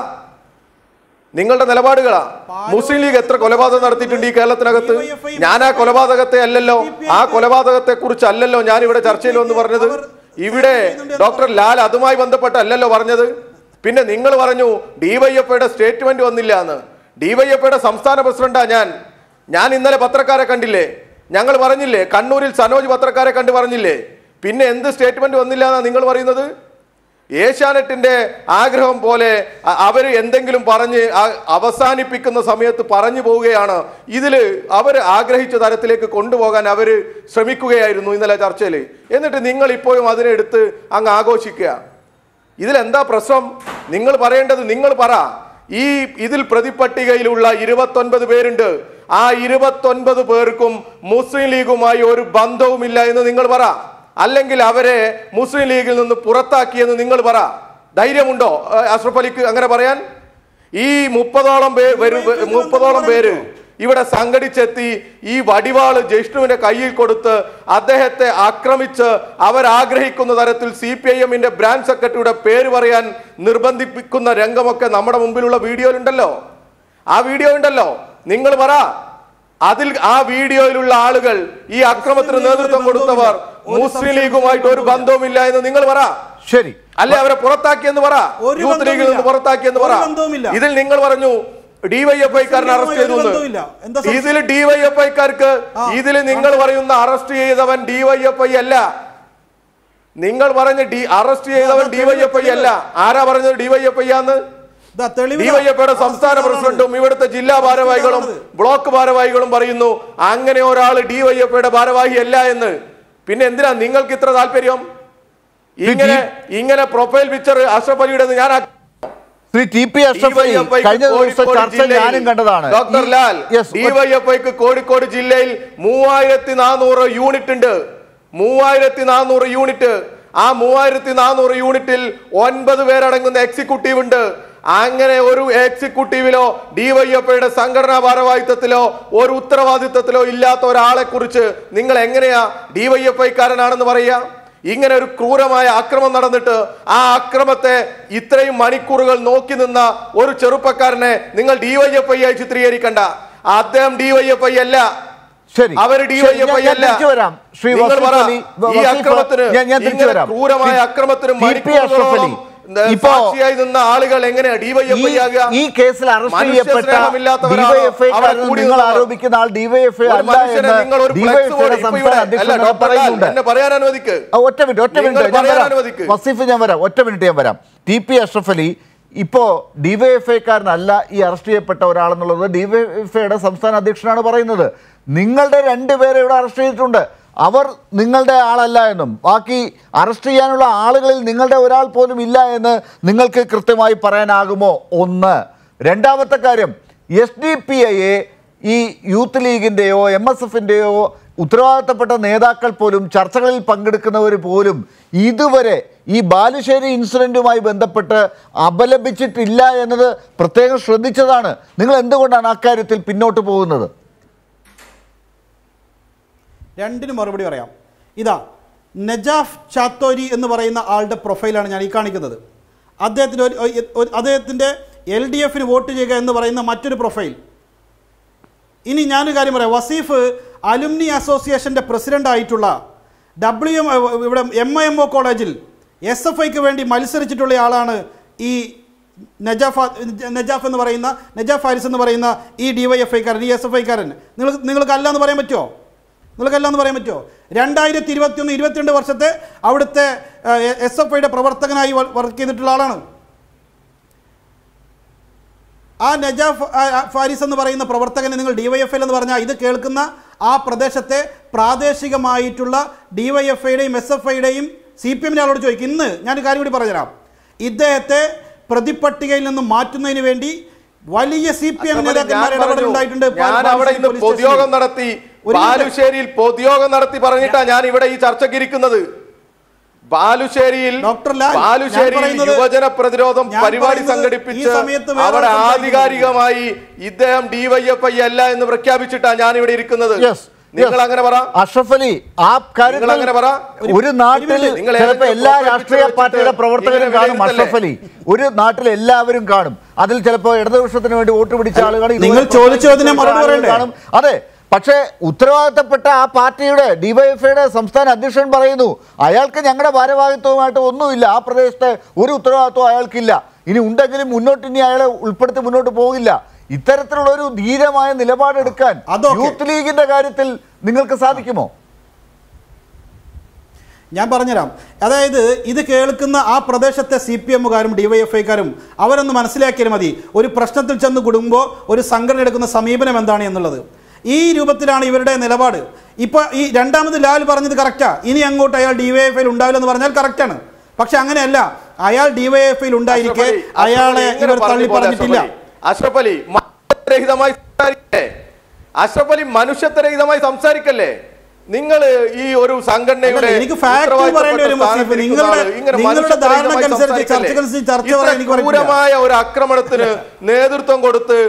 നിങ്ങളുടെ നിലപാടുകളാ മുസ്ലിം ലീഗ് എത്ര കൊലപാതകം നടത്തിയിട്ടുണ്ട് ഈ കേരളത്തിനകത്ത്? ഞാൻ ആ കൊലപാതകത്തെ അല്ലല്ലോ ആ കൊലപാതകത്തെ കുറിച്ച് അല്ലല്ലോ ഞാൻ ഇവിടെ ചർച്ചയിൽ വന്ന് പറഞ്ഞത്. ഇവിടെ ഡോക്ടർ ലാൽ അതുമായി ബന്ധപ്പെട്ട് അല്ലല്ലോ പറഞ്ഞത്. പിന്നെ നിങ്ങൾ പറഞ്ഞു ഡിവൈഎഫ്ഐയുടെ സ്റ്റേറ്റ്മെന്റ് വന്നില്ല എന്ന്. ഡിവൈഎഫ്ഐയുടെ സംസ്ഥാന പ്രസിഡന്റാ ഞാൻ. ഞാൻ ഇന്നലെ പത്രക്കാരെ കണ്ടില്ലേ? ഞങ്ങൾ പറഞ്ഞില്ലേ, കണ്ണൂരിൽ സനോജ് പത്രക്കാരെ കണ്ട് പറഞ്ഞില്ലേ? പിന്നെ എന്ത് സ്റ്റേറ്റ്മെന്റ് വന്നില്ല എന്നാ നിങ്ങൾ പറയുന്നത്? Yeshanatinde, Agraham Pole, Aver Endangilum Paranje, Avasani Pikon Samet, Paranje Bogayana, either our Agrahi Chadaratele Kondovogan, Aver Samiku, I know in the Latarcelli. In the Ningalipo Madrid, Angago Chica. Either Enda Prasam, Ningal Parenda, the Ningal Para, E. Idil Pradipatiga Ilula, Irvaton by the Berender, Ah Irvaton by the Burkum, Muslim Ligumai or Bando Mila in the Ningal Para. Alangil Avare, Muslim legal on the Purataki and the Ningal Bara, Daira Mundo, Astropalic Angarabaran, E. Mupadalam Beru, even a Sangadi Chetti, E. Vadival, Jeshnu and a Kayil Kodutta, Adahete, Akramicha, our Agrahikundaratil, C P M in the branch secretary to Perivarian, Nurbandi Pikuna Rangamaka, Namada Mumbula video in the law. A video in the law, Ningal Bara. Adil ആ വീഡിയോയിലുള്ള ആളുകൾ ഈ ആക്രമണത്തിന് നേതൃത്വം കൊടുത്തവർ മുസ്ലിം ലീഗുമായിട്ട് ഒരു ബന്ധവുമില്ല എന്ന് നിങ്ങൾ പറ ശരി അല്ലേ അവരെ പുറത്താക്കി എന്ന് പറ യൂത്ത് ലീഗിൽ നിന്ന് പുറത്താക്കി എന്ന് പറ ഇതിൽ നിങ്ങൾ പറഞ്ഞു ഡിവൈഎഫ്ഐ കാരനെ അറസ്റ്റ് ചെയ്തു എന്ന് ഇതിൽ ഡിവൈഎഫ്ഐ കാർക്ക് ഇതിൽ നിങ്ങൾ പറയുന്ന അറസ്റ്റ് ചെയ്തവൻ ഡിവൈഎഫ്ഐ അല്ല നിങ്ങൾ പറഞ്ഞ ഡി അറസ്റ്റ് ചെയ്തവൻ ഡിവൈഎഫ്ഐ അല്ല ആരാ പറഞ്ഞത് ഡിവൈഎഫ്ഐ ആണ് The Telivaya Samstana President, Mivata Jilla Baravaigolum, Block Baravaigolum Barino, Angane or Ali Divaya Peda Baravai Yella and Pinendra Ningal Kitra Alperium Ingana profile picture Ashrapalida Yana. Three T P S Doctor Lal, yes, Divaya Paika Code Code Jilla, Muayatinan or a unit in the Muayatinan or a unit, Ah Muayatinan or a unit till one by the Verangan executive under. Angane Oru executive, Diva Peda Sangana Baravaitalo, or Uttravaditatalo Illat or Ala Kurche, Ningal Angrea, Diva Yapai Karanana Maria, Inger Kuramaya Akramanata, Akramate, Itre Manikurgal Nokinana, or Cherupakarne, Ningal Diva Yapaya Chitriarikanda, Adam Diva Yapayella. Sure. Our D Y Yapayella. Sri Vasari, Yakramatur, Kuramaya Akramatur, Maripia. Now, this case is D Y F I. Ipo D V F A Karnala, Yarstria Pataran, D V F A Samsana Dictionary or another. Ningal de Rendevere are street under our Ningal de Alalanum, Aki, Arstrianula, Alagal, Ningal de Ural Podmilla and the Ningal Kirtemai Paranagumo, Onna, Rendavatakarium, S D P I A, E. Youth League in Deo, M S F in Deo, Utravata Nedakal Polum, Charchal Pangakanari Polum, Iduvere. This Balisheri incident is not a problem. It is not a problem. It is not a problem. It is not a problem. It is not a problem. This is Najaf Chattori. This is a profile. That is L D F vote profile. Wasif Alumni Association President M I M O College. Yes, if I can be Malisarichitoli Alana E. Najaf Najaf and the Varina, Najaf Iris and the Varina, E. D Y of Faker, D S of Faker, Nilakalan the Varamacho, Nilakalan the Varamacho, Randai the Tivatun, Ivatun Versate, out at the S F I Provartana working the Tulana. Ah, Najaf Iris and the Varina Provartan and D Y F L and the Varna, either Kelkana, Ah Pradeshate, Pradeshika Maitula, D Y F A, S F I. C P M Nalo Joikin, Nanikari Parajara. Idete, Pradipatigal and the Martin Vendi, while he is C P M in the Podiogan Narati, Balusheri, Podiogan Narati Paranita, Yanivada is Archakirikunda Balusheri, Doctor Lal, Balusheri, Vajana Pradrodam, Parivari Sangari Pitcher, Avara Adigarigama, Idam Diva Yapayella, and the Rakabichita Yanivada. Yes. Yes. Ashraf Ali, आप कार्य करने उरी नाटले चलते इल्ला राष्ट्रीय party का प्रवर्तक ने कारण Ashraf Ali उरी नाटले इल्ला अवेरिंग कारण आदल चलते इधर उस तरह में वोट बड़ी चाल गाड़ी निगल चोले चोले ने मरोड़ कारण अरे पक्षे उत्तरवाद पट्टा आप पार्टी उड़े डीवाई फेडर संस्थान अध्यक्षन बारे दो आयल के जंगड़ा बारे बारे तो वाले तो उन्नो इल्ला आप प्रदेश ते उरी उत्तरवाद तो आयल किल्ला इन्हीं उन्नत के लिए मुन्नोट नहीं आयल उल्पटे मुन्नोट बोगिल्ला Iterator Dira Maya and the Lebanon Youth League in the Garitil Ningle Kasadikimo. ഞാൻ പറഞ്ഞുതരാം. അതായത് ഇത് കേൾക്കുന്ന ആ പ്രദേശത്തെ സി പി എമ്മുകാരും ഡി വൈ എഫ് ഐക്കാരും അവരൊന്ന് മനസ്സിലാക്കിയാൽ മതി, ഒരു പ്രശ്നത്തിൽ ചെന്ന് കുടുങ്ങുമ്പോൾ ഒരു സംഘടന എടുക്കുന്ന സമീപനം എന്താണ് എന്നുള്ളത്. ഈ രൂപത്തിലാണ് ഇവരുടെ നിലപാട്. ഇപ്പോൾ ഈ രണ്ടാമത് ലാൽ പറഞ്ഞത് കറക്റ്റാണ്, ഇനി അങ്ങോട്ട് അയാൾ ഡി വൈ എഫ് ഐയിൽ ഉണ്ടാവില്ലെന്ന് പറഞ്ഞാൽ കറക്റ്റാണ്. പക്ഷെ അങ്ങനെയല്ല, അയാൾ ഡി വൈ എഫ് ഐയിൽ ഉണ്ടായിരിക്കെ അയാളെ ഇവർ തള്ളി പറഞ്ഞിട്ടില്ല. അഷ്റഫ് അലി മനുഷ്യത്വരഹിതമായി സംസാരിക്കല്ലേ, അഷ്റഫ് അലി മനുഷ്യത്വരഹിതമായി സംസാരിക്കല്ലേ. നിങ്ങൾ ഈ ഒരു സംഘടനയുടെ ക്രൂരമായ ഒരു ആക്രമണത്തിന് നേതൃത്വം കൊടുത്ത്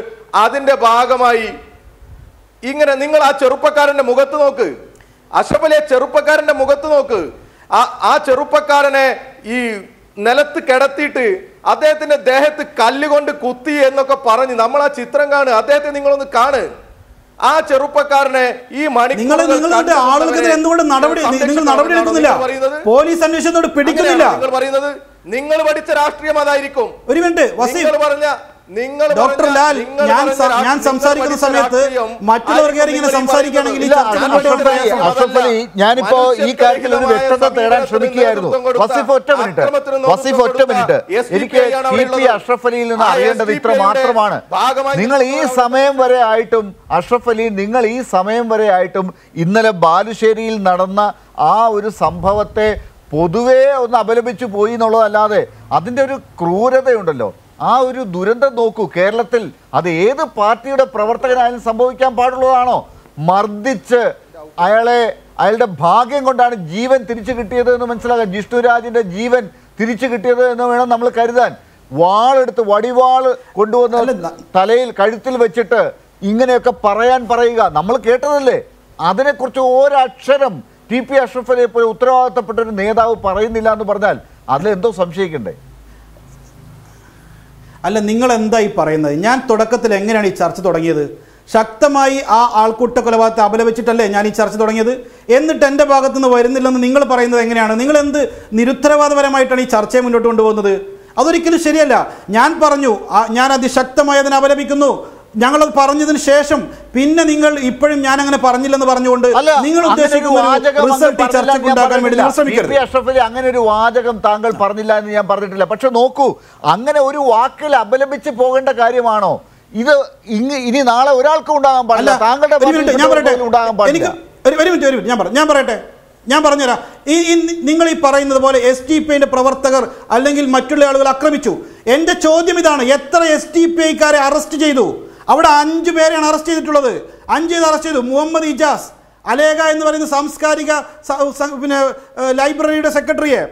അതിന്റെ ഭാഗമായി ഇങ്ങനെ നിങ്ങൾ ആ ചെറുപ്പക്കാരന്റെ മുഖത്ത് നോക്ക്, അഷ്റഫ് അലിയെ ചെറുപ്പക്കാരന്റെ മുഖത്ത് നോക്ക്. ആ ആ ചെറുപ്പക്കാരനെ ഈ നിലത്ത് കിടത്തിയിട്ട് അദ്ദേഹത്തിന്റെ ദേഹത്ത് കല്ലുകൊണ്ട് കുത്തി എന്നൊക്കെ പറഞ്ഞ് നമ്മൾ ആ ചിത്രം കാണുക, അദ്ദേഹത്തെ നിങ്ങളൊന്ന് കാണുക. ആ ചെറുപ്പക്കാരനെ ഈ മണിക്കൂർ ആളുകൾക്കെതിരെ എന്തുകൊണ്ട് നടപടി നിങ്ങൾ നടപടി എടുക്കുന്നില്ല, പോലീസ് അന്വേഷണത്തോട് പിടിക്കുന്നില്ല? നിങ്ങൾ പറയുന്നത് നിങ്ങൾ പഠിച്ച രാഷ്ട്രീയം അതായിരിക്കും. ഒരു മിനിറ്റ് വസീം പറഞ്ഞ ഡോക്ടർ ലാൽ, ഞാൻ ഞാൻ സംസാരിക്കുന്ന സമയത്ത് മറ്റുള്ളവർക്ക് ഇങ്ങനെ സംസാരിക്കുകയാണെങ്കിൽ അഷ്റഫ് അലി, ഞാനിപ്പോ ഈ കാര്യത്തിൽ ഒരു വ്യക്തത തേടാൻ ശ്രമിക്കുകയായിരുന്നു. വസീഫ് ഒറ്റ മിനിറ്റ്, വസീഫ് ഒറ്റ മിനിറ്റ്. എനിക്ക് സി പി അഷ്റഫ് അലിയിൽ നിന്ന് അറിയേണ്ടത് ഇത്ര മാത്രമാണ്. നിങ്ങൾ ഈ സമയം വരെ ആയിട്ടും അഷ്റഫ് അലി, നിങ്ങൾ ഈ സമയം വരെ ആയിട്ടും ഇന്നലെ ബാലുശ്ശേരിയിൽ നടന്ന ആ ഒരു സംഭവത്തെ പൊതുവേ ഒന്ന് അപലപിച്ചു പോയി എന്നുള്ളതല്ലാതെ അതിൻ്റെ ഒരു ക്രൂരതയുണ്ടല്ലോ, ആ ഒരു ദുരന്തം നോക്കൂ. കേരളത്തിൽ അത് ഏത് പാർട്ടിയുടെ പ്രവർത്തകനായാലും സംഭവിക്കാൻ പാടുള്ളതാണോ? മർദ്ദിച്ച് അയാളെ അയാളുടെ ഭാഗ്യം കൊണ്ടാണ് ജീവൻ തിരിച്ചു കിട്ടിയത് എന്ന് മനസ്സിലാക്കാം. ജിഷ്ണുരാജിൻ്റെ ജീവൻ തിരിച്ചു കിട്ടിയത് എന്ന് വേണം നമ്മൾ കരുതാൻ. വാളെടുത്ത് വടിവാൾ കൊണ്ടുവന്ന് തലയിൽ കഴുത്തിൽ വെച്ചിട്ട് ഇങ്ങനെയൊക്കെ പറയാൻ പറയുക നമ്മൾ കേട്ടതല്ലേ. അതിനെക്കുറിച്ച് ഒരക്ഷരം ടി പി അഷ്റഫ് അലിയെ പോലെ ഉത്തരവാദിത്തപ്പെട്ട ഒരു നേതാവ് പറയുന്നില്ല എന്ന് പറഞ്ഞാൽ അതിലെന്തോ സംശയിക്കണ്ടേ? അല്ല, നിങ്ങൾ എന്തായി പറയുന്നത്? ഞാൻ തുടക്കത്തിൽ എങ്ങനെയാണ് ഈ ചർച്ച തുടങ്ങിയത്? ശക്തമായി ആ ആൾക്കൂട്ട കൊലപാതകത്തെ അപലപിച്ചിട്ടല്ലേ ഞാൻ ഈ ചർച്ച തുടങ്ങിയത്? എന്നിട്ട് എൻ്റെ ഭാഗത്തുനിന്ന് വരുന്നില്ലെന്ന് നിങ്ങൾ പറയുന്നത് എങ്ങനെയാണ്? നിങ്ങൾ എന്ത് നിരുത്തരവാദപരമായിട്ടാണ് ഈ ചർച്ചയെ മുന്നോട്ട് കൊണ്ടുപോകുന്നത്? അതൊരിക്കലും ശരിയല്ല. ഞാൻ പറഞ്ഞു, ഞാൻ അതിശക്തമായി അതിനെ അപലപിക്കുന്നു. ഞങ്ങളത് പറഞ്ഞതിന് ശേഷം പിന്നെ നിങ്ങൾ ഇപ്പോഴും ഞാൻ അങ്ങനെ പറഞ്ഞില്ലെന്ന് പറഞ്ഞുകൊണ്ട് നിങ്ങൾ ഉദ്ദേശിക്കുന്ന അങ്ങനെ ഒരു വാചകം താങ്കൾ പറഞ്ഞില്ല എന്ന് ഞാൻ പറഞ്ഞിട്ടില്ല. പക്ഷെ നോക്കൂ, അങ്ങനെ ഒരു വാക്കിൽ അപലപിച്ച് പോകേണ്ട കാര്യമാണോ ഇത്? ഇനി നാളെ ഒരാൾക്കും ഉണ്ടാകാൻ പാടില്ല. താങ്കളുടെ ഞാൻ പറ ഞാൻ പറയട്ടെ ഞാൻ പറഞ്ഞുതരാം. ഈ നിങ്ങൾ ഈ പറയുന്നത് പോലെ എസ് ടി പി ഐൻ്റെ പ്രവർത്തകർ അല്ലെങ്കിൽ മറ്റുള്ള ആളുകൾ ആക്രമിച്ചു. എൻ്റെ ചോദ്യം ഇതാണ്, എത്ര എസ് ടി പി ഐക്കാരെ അറസ്റ്റ് ചെയ്തു? അവിടെ അഞ്ചു പേരെയാണ് അറസ്റ്റ് ചെയ്തിട്ടുള്ളത്. അഞ്ച് പേരെ അറസ്റ്റ് ചെയ്തു. മുഹമ്മദ് ഇജാസ്, അലേഖ എന്ന് പറയുന്ന സാംസ്കാരിക പിന്നെ ലൈബ്രറിയുടെ സെക്രട്ടറിയെ,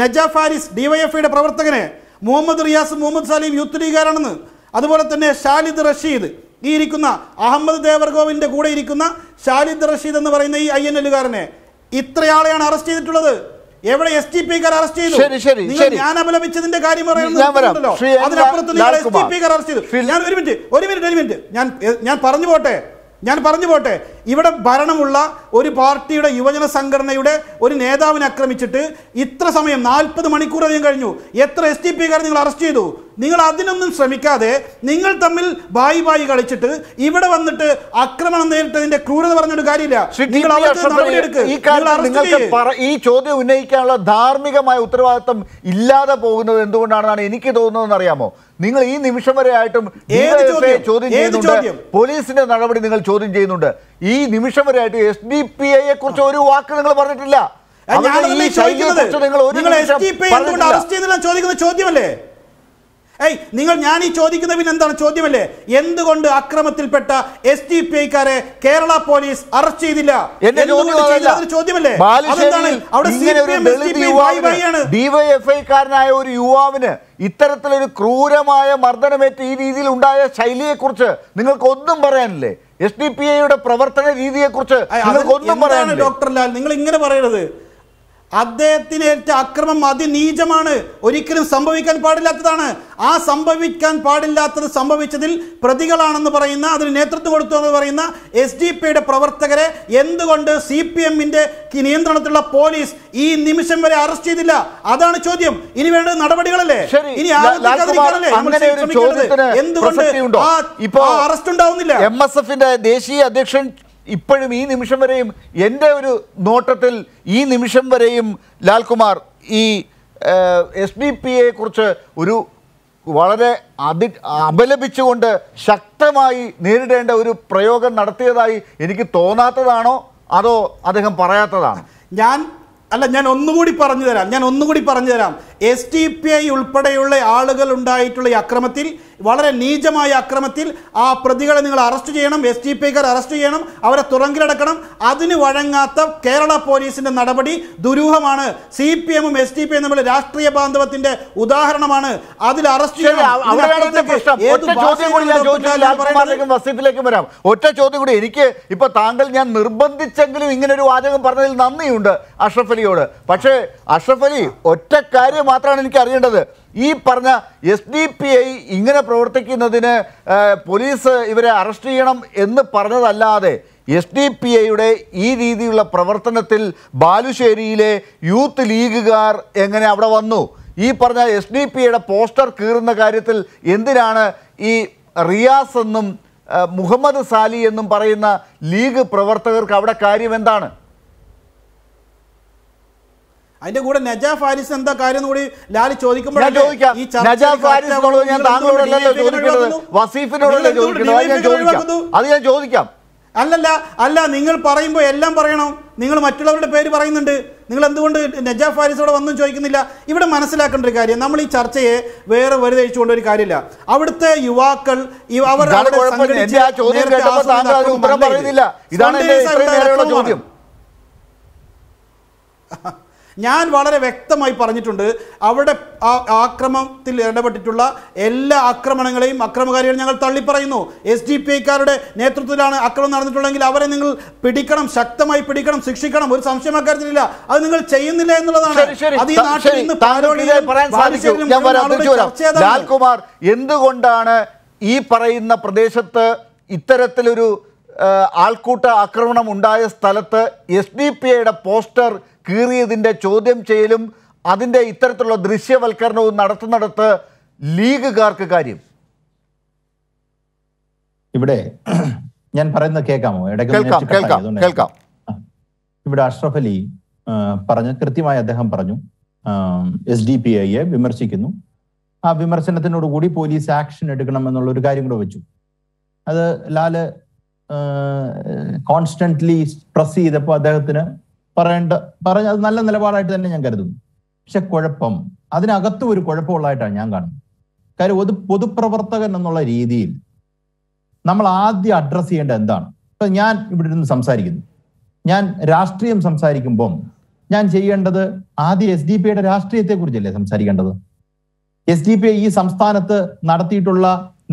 നജാ ഫാരിസ് ഡിവൈഎഫ്ഐയുടെ പ്രവർത്തകനെ, മുഹമ്മദ് റിയാസ് മുഹമ്മദ് സലീം യൂത്ത് ലീഗാരാണെന്ന്, അതുപോലെ തന്നെ ഷാലിദ് റഷീദ്, ഈ ഇരിക്കുന്ന അഹമ്മദ് ദേവർഗോവിൻ്റെ കൂടെ ഇരിക്കുന്ന ഷാലിദ് റഷീദ് എന്ന് പറയുന്ന ഈ ഐ എൻ എല്ലുകാരനെ, ഇത്രയാളെയാണ് അറസ്റ്റ് ചെയ്തിട്ടുള്ളത്. എവിടെ എസ് ടി പി കാർ അറസ്റ്റ് ചെയ്തു? ഞാൻ അപലപിച്ചതിന്റെ കാര്യം പറയുന്നത്, അതിനപ്പുറത്ത് നിങ്ങൾ എസ് ടി പി കാർ അറസ്റ്റ് ചെയ്തു. ഞാൻ ഒരു മിനിറ്റ് ഒരു മിനിറ്റ് ഒരു മിനിറ്റ് ഞാൻ ഞാൻ പറഞ്ഞു പോട്ടെ ഞാൻ പറഞ്ഞു പോട്ടെ ഇവിടെ ഭരണമുള്ള ഒരു പാർട്ടിയുടെ യുവജന സംഘടനയുടെ ഒരു നേതാവിനെ ആക്രമിച്ചിട്ട് ഇത്ര സമയം നാൽപ്പത് മണിക്കൂർ അധികം കഴിഞ്ഞു. എത്ര എസ് ടി പിക്കാർ നിങ്ങൾ അറസ്റ്റ് ചെയ്തു? നിങ്ങൾ അതിനൊന്നും ശ്രമിക്കാതെ നിങ്ങൾ തമ്മിൽ ബായി ബായി കളിച്ചിട്ട് ഇവിടെ വന്നിട്ട് ആക്രമണം നേരിട്ടതിന്റെ ക്രൂരത പറഞ്ഞൊരു കാര്യമില്ല. ഈ ചോദ്യം ഉന്നയിക്കാനുള്ള ധാർമ്മികമായ ഉത്തരവാദിത്വം ഇല്ലാതെ പോകുന്നത് എന്തുകൊണ്ടാണെന്നാണ് എനിക്ക് തോന്നുന്നതെന്ന് അറിയാമോ? നിങ്ങൾ ഈ നിമിഷം വരെ ആയിട്ടും ചോദ്യം ചെയ്യുന്നുണ്ട്, പോലീസിന്റെ നടപടി നിങ്ങൾ ചോദ്യം ചെയ്യുന്നുണ്ട്. ഈ നിമിഷം വരെ ആയിട്ട് എസ് ഡി പി ഐയെ കുറിച്ച് ഒരു വാക്ക് നിങ്ങൾ പറഞ്ഞിട്ടില്ല. ചോദിക്കുന്ന ചോദ്യമല്ലേ ഏയ് നിങ്ങൾ ഞാൻ ഈ ചോദിക്കുന്ന പിന്നെ എന്താണ് ചോദ്യമല്ലേ? എന്തുകൊണ്ട് അക്രമത്തിൽപ്പെട്ട എസ് ടി പി ഐക്കാരെ കേരള പോലീസ് അറസ്റ്റ് ചെയ്തില്ല? ഡിവൈഎഫ്ഐക്കാരനായ ഒരു യുവാവിന് ഇത്തരത്തിലൊരു ക്രൂരമായ മർദ്ദനമേറ്റ് ഈ രീതിയിൽ ഉണ്ടായ ശൈലിയെ കുറിച്ച് നിങ്ങൾക്ക് ഒന്നും പറയാനില്ലേ? എസ് ഡി പി ഐയുടെ പ്രവർത്തന രീതിയെ കുറിച്ച് ഒന്നും പറയാനില്ല. ഡോക്ടർ ലാൽ, നിങ്ങൾ ഇങ്ങനെ പറയരുത്. അദ്ദേഹത്തിനേറ്റ അക്രമം അതിനീചമാണ്, ഒരിക്കലും സംഭവിക്കാൻ പാടില്ലാത്തതാണ്. ആ സംഭവിക്കാൻ പാടില്ലാത്തത് സംഭവിച്ചതിൽ പ്രതികളാണെന്ന് പറയുന്ന, അതിന് നേതൃത്വം കൊടുത്തു എന്ന് പറയുന്ന എസ് ഡി പിയുടെ പ്രവർത്തകരെ എന്തുകൊണ്ട് സി പി എമ്മിൻ്റെ നിയന്ത്രണത്തിലുള്ള പോലീസ് ഈ നിമിഷം വരെ അറസ്റ്റ് ചെയ്തില്ല? അതാണ് ചോദ്യം. ഇനി വേണ്ടത് നടപടികളല്ലേ? ഇനി എന്തുകൊണ്ട് ആ അറസ്റ്റ് ഉണ്ടാവുന്നില്ല? എം എസ് എഫിന്റെ ദേശീയ അധ്യക്ഷൻ ഇപ്പോഴും ഈ നിമിഷം വരെയും എൻ്റെ ഒരു നോട്ടത്തിൽ ഈ നിമിഷം വരെയും ലാൽകുമാർ ഈ എസ്ബിപിയെ കുറിച്ച് ഒരു വളരെ അതി അപലപിച്ചുകൊണ്ട് ശക്തമായി നേരിടേണ്ട ഒരു പ്രയോഗം നടത്തിയതായി എനിക്ക് തോന്നാത്തതാണോ അതോ അദ്ദേഹം പറയാത്തതാണോ? ഞാൻ അല്ല ഞാൻ ഒന്നുകൂടി പറഞ്ഞു തരാം ഞാൻ ഒന്നുകൂടി പറഞ്ഞു തരാം എസ് ടി പി ഐ ഉൾപ്പെടെയുള്ള ആളുകൾ ഉണ്ടായിട്ടുള്ള ഈ അക്രമത്തിൽ വളരെ നീചമായ അക്രമത്തിൽ ആ പ്രതികളെ നിങ്ങൾ അറസ്റ്റ് ചെയ്യണം, എസ് ടി പി ഐക്കാർ അറസ്റ്റ് ചെയ്യണം, അവരെ തുറങ്കിലടക്കണം. അതിന് വഴങ്ങാത്ത കേരള പോലീസിൻ്റെ നടപടി ദുരൂഹമാണ്. സി പി എമ്മും എസ് ടി പി ഐയും തമ്മിൽ രാഷ്ട്രീയ ബാന്ധവത്തിൻ്റെ ഉദാഹരണമാണ്. അതിൽ അറസ്റ്റ് വരാം. ഒറ്റ ചോദ്യം കൂടി എനിക്ക് ഇപ്പൊ താങ്കൾ ഞാൻ നിർബന്ധിച്ചെങ്കിലും ഇങ്ങനൊരു വാചകം പറഞ്ഞതിൽ നന്ദിയുണ്ട് അഷ്റഫ് അലിയോട്. പക്ഷേ അഷ്റഫ് അലി ഒറ്റ കാര്യം മാത്രമാണ് എനിക്ക് അറിയേണ്ടത്. ഈ പറഞ്ഞ എസ് ഡി പി ഐ ഇങ്ങനെ പ്രവർത്തിക്കുന്നതിന് പോലീസ് ഇവരെ അറസ്റ്റ് ചെയ്യണം എന്ന് പറഞ്ഞതല്ലാതെ എസ് ഡി പി ഐയുടെ ഈ രീതിയിലുള്ള പ്രവർത്തനത്തിൽ ബാലുശ്ശേരിയിലെ യൂത്ത് ലീഗുകാർ എങ്ങനെ അവിടെ വന്നു? ഈ പറഞ്ഞ എസ് ഡി പി ഐയുടെ പോസ്റ്റർ കീറുന്ന കാര്യത്തിൽ എന്തിനാണ് ഈ റിയാസ് എന്നും മുഹമ്മദ് സാലി എന്നും പറയുന്ന ലീഗ് പ്രവർത്തകർക്ക് അവിടെ കാര്യം എന്താണ്? അതിന്റെ കൂടെ നജാഫ് ഹാരിസ് എന്താ കാര്യം കൂടി ലാൽ ചോദിക്കുമ്പോഴാണ്. അല്ലല്ല അല്ല നിങ്ങൾ പറയുമ്പോൾ എല്ലാം പറയണം. നിങ്ങൾ മറ്റുള്ളവരുടെ പേര് പറയുന്നുണ്ട്, നിങ്ങൾ എന്തുകൊണ്ട് നജാഫ് ഹാരിസോടെ വന്നും ചോദിക്കുന്നില്ല? ഇവിടെ മനസ്സിലാക്കേണ്ട ഒരു കാര്യം, നമ്മൾ ഈ ചർച്ചയെ വേറെ വെറുതെ അഴിച്ചുകൊണ്ട് ഒരു കാര്യമില്ല. അവിടുത്തെ യുവാക്കൾ അവർ ഞാൻ വളരെ വ്യക്തമായി പറഞ്ഞിട്ടുണ്ട്. അവിടെ ആക്രമത്തിൽ ഇടപെട്ടിട്ടുള്ള എല്ലാ ആക്രമണങ്ങളെയും അക്രമകാരികളെ ഞങ്ങൾ തള്ളിപ്പറയുന്നു. എസ് ഡി പി ഐക്കാരുടെ നേതൃത്വത്തിലാണ് അക്രമം നടന്നിട്ടുള്ളതെങ്കിൽ അവരെ നിങ്ങൾ പിടിക്കണം, ശക്തമായി പിടിക്കണം, ശിക്ഷിക്കണം. ഒരു സംശയം അക്കാര്യത്തിലില്ല. അത് നിങ്ങൾ ചെയ്യുന്നില്ല എന്നുള്ളതാണ്. അത് ഈ നാട്ടിൽ നിന്ന് ലാൽകുമാർ എന്തുകൊണ്ടാണ് ഈ പറയുന്ന പ്രദേശത്ത് ഇത്തരത്തിലൊരു ആൾക്കൂട്ട ആക്രമണം ഉണ്ടായ സ്ഥലത്ത് എസ് ഡി പി ഐയുടെ പോസ്റ്റർ കീറിയതിൻ്റെ ചോദ്യം ചെയ്യലും അതിൻ്റെ ഇത്തരത്തിലുള്ള ദൃശ്യവൽക്കരണവും നടത്തുന്നിടത്ത് ലീഗുകാർക്ക് കാര്യം? ഇവിടെ ഞാൻ പറയുന്നത് കേൾക്കാമോ? കേൾക്കാം. ഇവിടെ അഷ്റഫ് അലി പറഞ്ഞു, കൃത്യമായി അദ്ദേഹം പറഞ്ഞു, എസ് ഡി പി ഐയെ വിമർശിക്കുന്നു, ആ വിമർശനത്തിനോട് കൂടി പോലീസ് ആക്ഷൻ എടുക്കണം എന്നുള്ള ഒരു കാര്യം കൂടെ വെച്ചു. അത് ലാല് കോൺസ്റ്റന്റ്ലി സ്ട്രെസ് ചെയ്തപ്പോൾ അദ്ദേഹത്തിന് പറയേണ്ട പറഞ്ഞ അത് നല്ല നിലപാടായിട്ട് തന്നെ ഞാൻ കരുതുന്നു. പക്ഷെ കുഴപ്പം അതിനകത്തും ഒരു കുഴപ്പമുള്ളതായിട്ടാണ് ഞാൻ കാണുന്നത്. കാര്യം ഒരു പൊതുപ്രവർത്തകൻ എന്നുള്ള രീതിയിൽ നമ്മൾ ആദ്യം അഡ്രസ്സ് ചെയ്യേണ്ട എന്താണ്? ഇപ്പം ഞാൻ ഇവിടെ ഇരുന്ന് സംസാരിക്കുന്നു, ഞാൻ രാഷ്ട്രീയം സംസാരിക്കുമ്പം ഞാൻ ചെയ്യേണ്ടത് ആദ്യം എസ് ഡി പി ഐയുടെ രാഷ്ട്രീയത്തെക്കുറിച്ചല്ലേ സംസാരിക്കേണ്ടത്? എസ് ഡി പി ഐ ഈ സംസ്ഥാനത്ത് നടത്തിയിട്ടുള്ള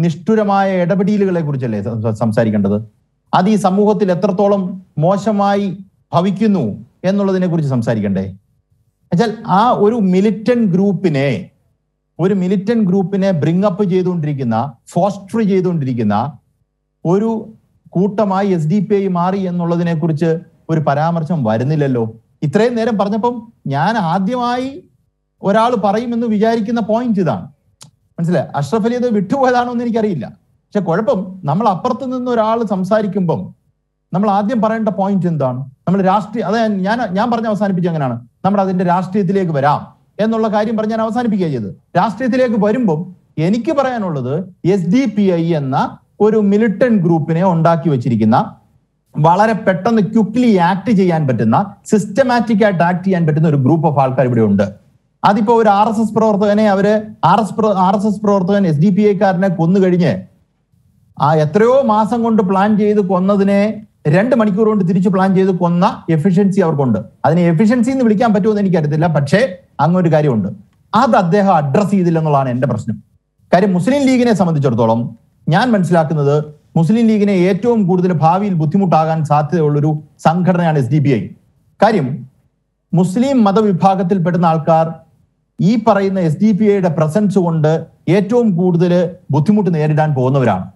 നിഷ്ഠുരമായ ഇടപെടലുകളെ കുറിച്ചല്ലേ സംസാരിക്കേണ്ടത്? അത് ഈ സമൂഹത്തിൽ എത്രത്തോളം മോശമായി ഭവിക്കുന്നു എന്നുള്ളതിനെ കുറിച്ച് സംസാരിക്കണ്ടേ? എന്നാൽ ആ ഒരു മിലിറ്റന്റ് ഗ്രൂപ്പിനെ ഒരു മിലിറ്റന്റ് ഗ്രൂപ്പിനെ ബ്രിങ്ങപ്പ് ചെയ്തുകൊണ്ടിരിക്കുന്ന, ഫോസ്റ്റർ ചെയ്തുകൊണ്ടിരിക്കുന്ന ഒരു കൂട്ടമായി എസ് ഡി പി ഐ മാറി എന്നുള്ളതിനെ കുറിച്ച് ഒരു പരാമർശം വരുന്നില്ലല്ലോ. ഇത്രയും നേരം പറഞ്ഞപ്പം ഞാൻ ആദ്യമായി ഒരാൾ പറയുമെന്ന് വിചാരിക്കുന്ന പോയിന്റ് ഇതാണ്. മനസ്സിലായി? അഷ്റഫ് അലി അത് വിട്ടുപോയതാണോ എന്ന് എനിക്കറിയില്ല. പക്ഷെ കുഴപ്പം നമ്മൾ അപ്പുറത്ത് നിന്ന് ഒരാൾ സംസാരിക്കുമ്പം നമ്മൾ ആദ്യം പറയേണ്ട പോയിന്റ് എന്താണ്? നമ്മൾ രാഷ്ട്രീയ അത് ഞാൻ ഞാൻ പറഞ്ഞ് അവസാനിപ്പിച്ചു. അങ്ങനെയാണ് നമ്മൾ അതിന്റെ രാഷ്ട്രീയത്തിലേക്ക് വരാം എന്നുള്ള കാര്യം പറഞ്ഞ് ഞാൻ അവസാനിപ്പിക്കുക ചെയ്ത്. രാഷ്ട്രീയത്തിലേക്ക് വരുമ്പം എനിക്ക് പറയാനുള്ളത്, എസ് ഡി പി ഐ എന്ന ഒരു മിലിറ്റന്റ് ഗ്രൂപ്പിനെ ഉണ്ടാക്കി വെച്ചിരിക്കുന്ന, വളരെ പെട്ടെന്ന് ക്വിക്ലി ആക്ട് ചെയ്യാൻ പറ്റുന്ന, സിസ്റ്റമാറ്റിക് ആയിട്ട് ആക്ട് ചെയ്യാൻ പറ്റുന്ന ഒരു ഗ്രൂപ്പ് ഓഫ് ആൾക്കാർ ഇവിടെ ഉണ്ട്. അതിപ്പോ ഒരു ആർ എസ് എസ് പ്രവർത്തകനെ അവര് R S R S S പ്രവർത്തകൻ എസ് ഡി പി ഐക്കാരനെ കൊന്നു കഴിഞ്ഞ് ആ എത്രയോ മാസം കൊണ്ട് പ്ലാൻ ചെയ്ത് കൊന്നതിനെ രണ്ട് മണിക്കൂർ കൊണ്ട് തിരിച്ച് പ്ലാൻ ചെയ്ത് കൊന്ന എഫിഷ്യൻസി അവർക്കുണ്ട്. അതിനെ എഫിഷ്യൻസി എന്ന് വിളിക്കാൻ പറ്റുമെന്ന് എനിക്കറിയത്തില്ല. പക്ഷേ അങ്ങൊരു കാര്യമുണ്ട്, അത് അദ്ദേഹം അഡ്രസ്സ് ചെയ്തില്ല എന്നുള്ളതാണ് എൻ്റെ പ്രശ്നം. കാര്യം മുസ്ലിം ലീഗിനെ സംബന്ധിച്ചിടത്തോളം ഞാൻ മനസ്സിലാക്കുന്നത്, മുസ്ലിം ലീഗിനെ ഏറ്റവും കൂടുതൽ ഭാവിയിൽ ബുദ്ധിമുട്ടാകാൻ സാധ്യതയുള്ളൊരു സംഘടനയാണ് എസ് ഡി പി ഐ. കാര്യം മുസ്ലിം മതവിഭാഗത്തിൽപ്പെടുന്ന ആൾക്കാർ ഈ പറയുന്ന എസ് ഡി പി ഐയുടെ പ്രസൻസ് കൊണ്ട് ഏറ്റവും കൂടുതൽ ബുദ്ധിമുട്ട് നേരിടാൻ പോകുന്നവരാണ്.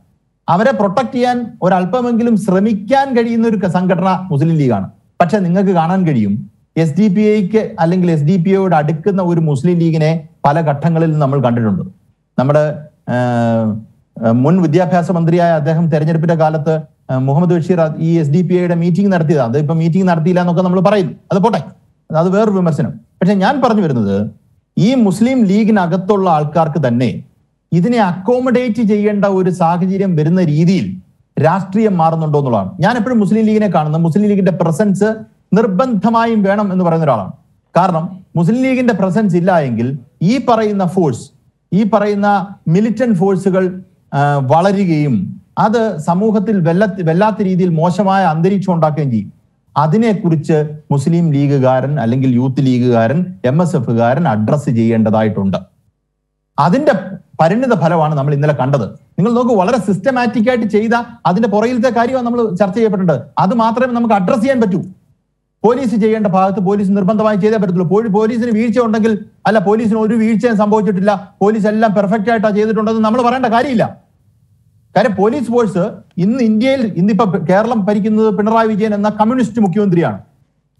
അവരെ പ്രൊട്ടക്ട് ചെയ്യാൻ ഒരല്പമെങ്കിലും ശ്രമിക്കാൻ കഴിയുന്ന ഒരു സംഘടന മുസ്ലിം ലീഗാണ്. പക്ഷെ നിങ്ങൾക്ക് കാണാൻ കഴിയും, എസ് ഡി പി ഐക്ക് അല്ലെങ്കിൽ എസ് ഡി പി ഐയോട് അടുക്കുന്ന ഒരു മുസ്ലിം ലീഗിനെ പല ഘട്ടങ്ങളിൽ നമ്മൾ കണ്ടിട്ടുണ്ട്. നമ്മുടെ മുൻ വിദ്യാഭ്യാസ മന്ത്രിയായ അദ്ദേഹം തെരഞ്ഞെടുപ്പിന്റെ കാലത്ത് Mohammed Bashir E S D P A at meeting Nartida, the meeting Nartila Nokanam Parai, other Potai, another word Vimerson. But in Yan Parnivir, E. Muslim League Nagatola Alkarka than name. Idine accommodate Jayanda with Sakajir and Berina Idil, Rastri and Marno Donola. Yanapur Muslim League in a Karna, Muslim League in the presence Nurban Thamai in Benam and the Varanala. Karnam, Muslim League in the presence Illa Engel, E. Paraina force, E. Paraina militant force, Valeri game. Other Samuhatil Velat Velatil Moshama and the Chondakanji. Adine Kurche, Muslim League Garden, Alingil Youth League Garden, M S F Garden, address J and the Itonda. Adinda Parina the Paravana number in the Kanda. Ningle logo Waller systematic at Cheda, Adinda Poril the Kario and Charche Patenda. Adamatra Namaka address and Batu. Police J and the Path, police in Urbanda Cheda, but police in Vircha on Nagil, Alla police in Uri Vircha and Sambojatilla, police Alla perfect at Jay the number of Aranda Karila. Police force in India, in the Kerala, Perikin, Penrai Vijayan, and the communist Mukundrian.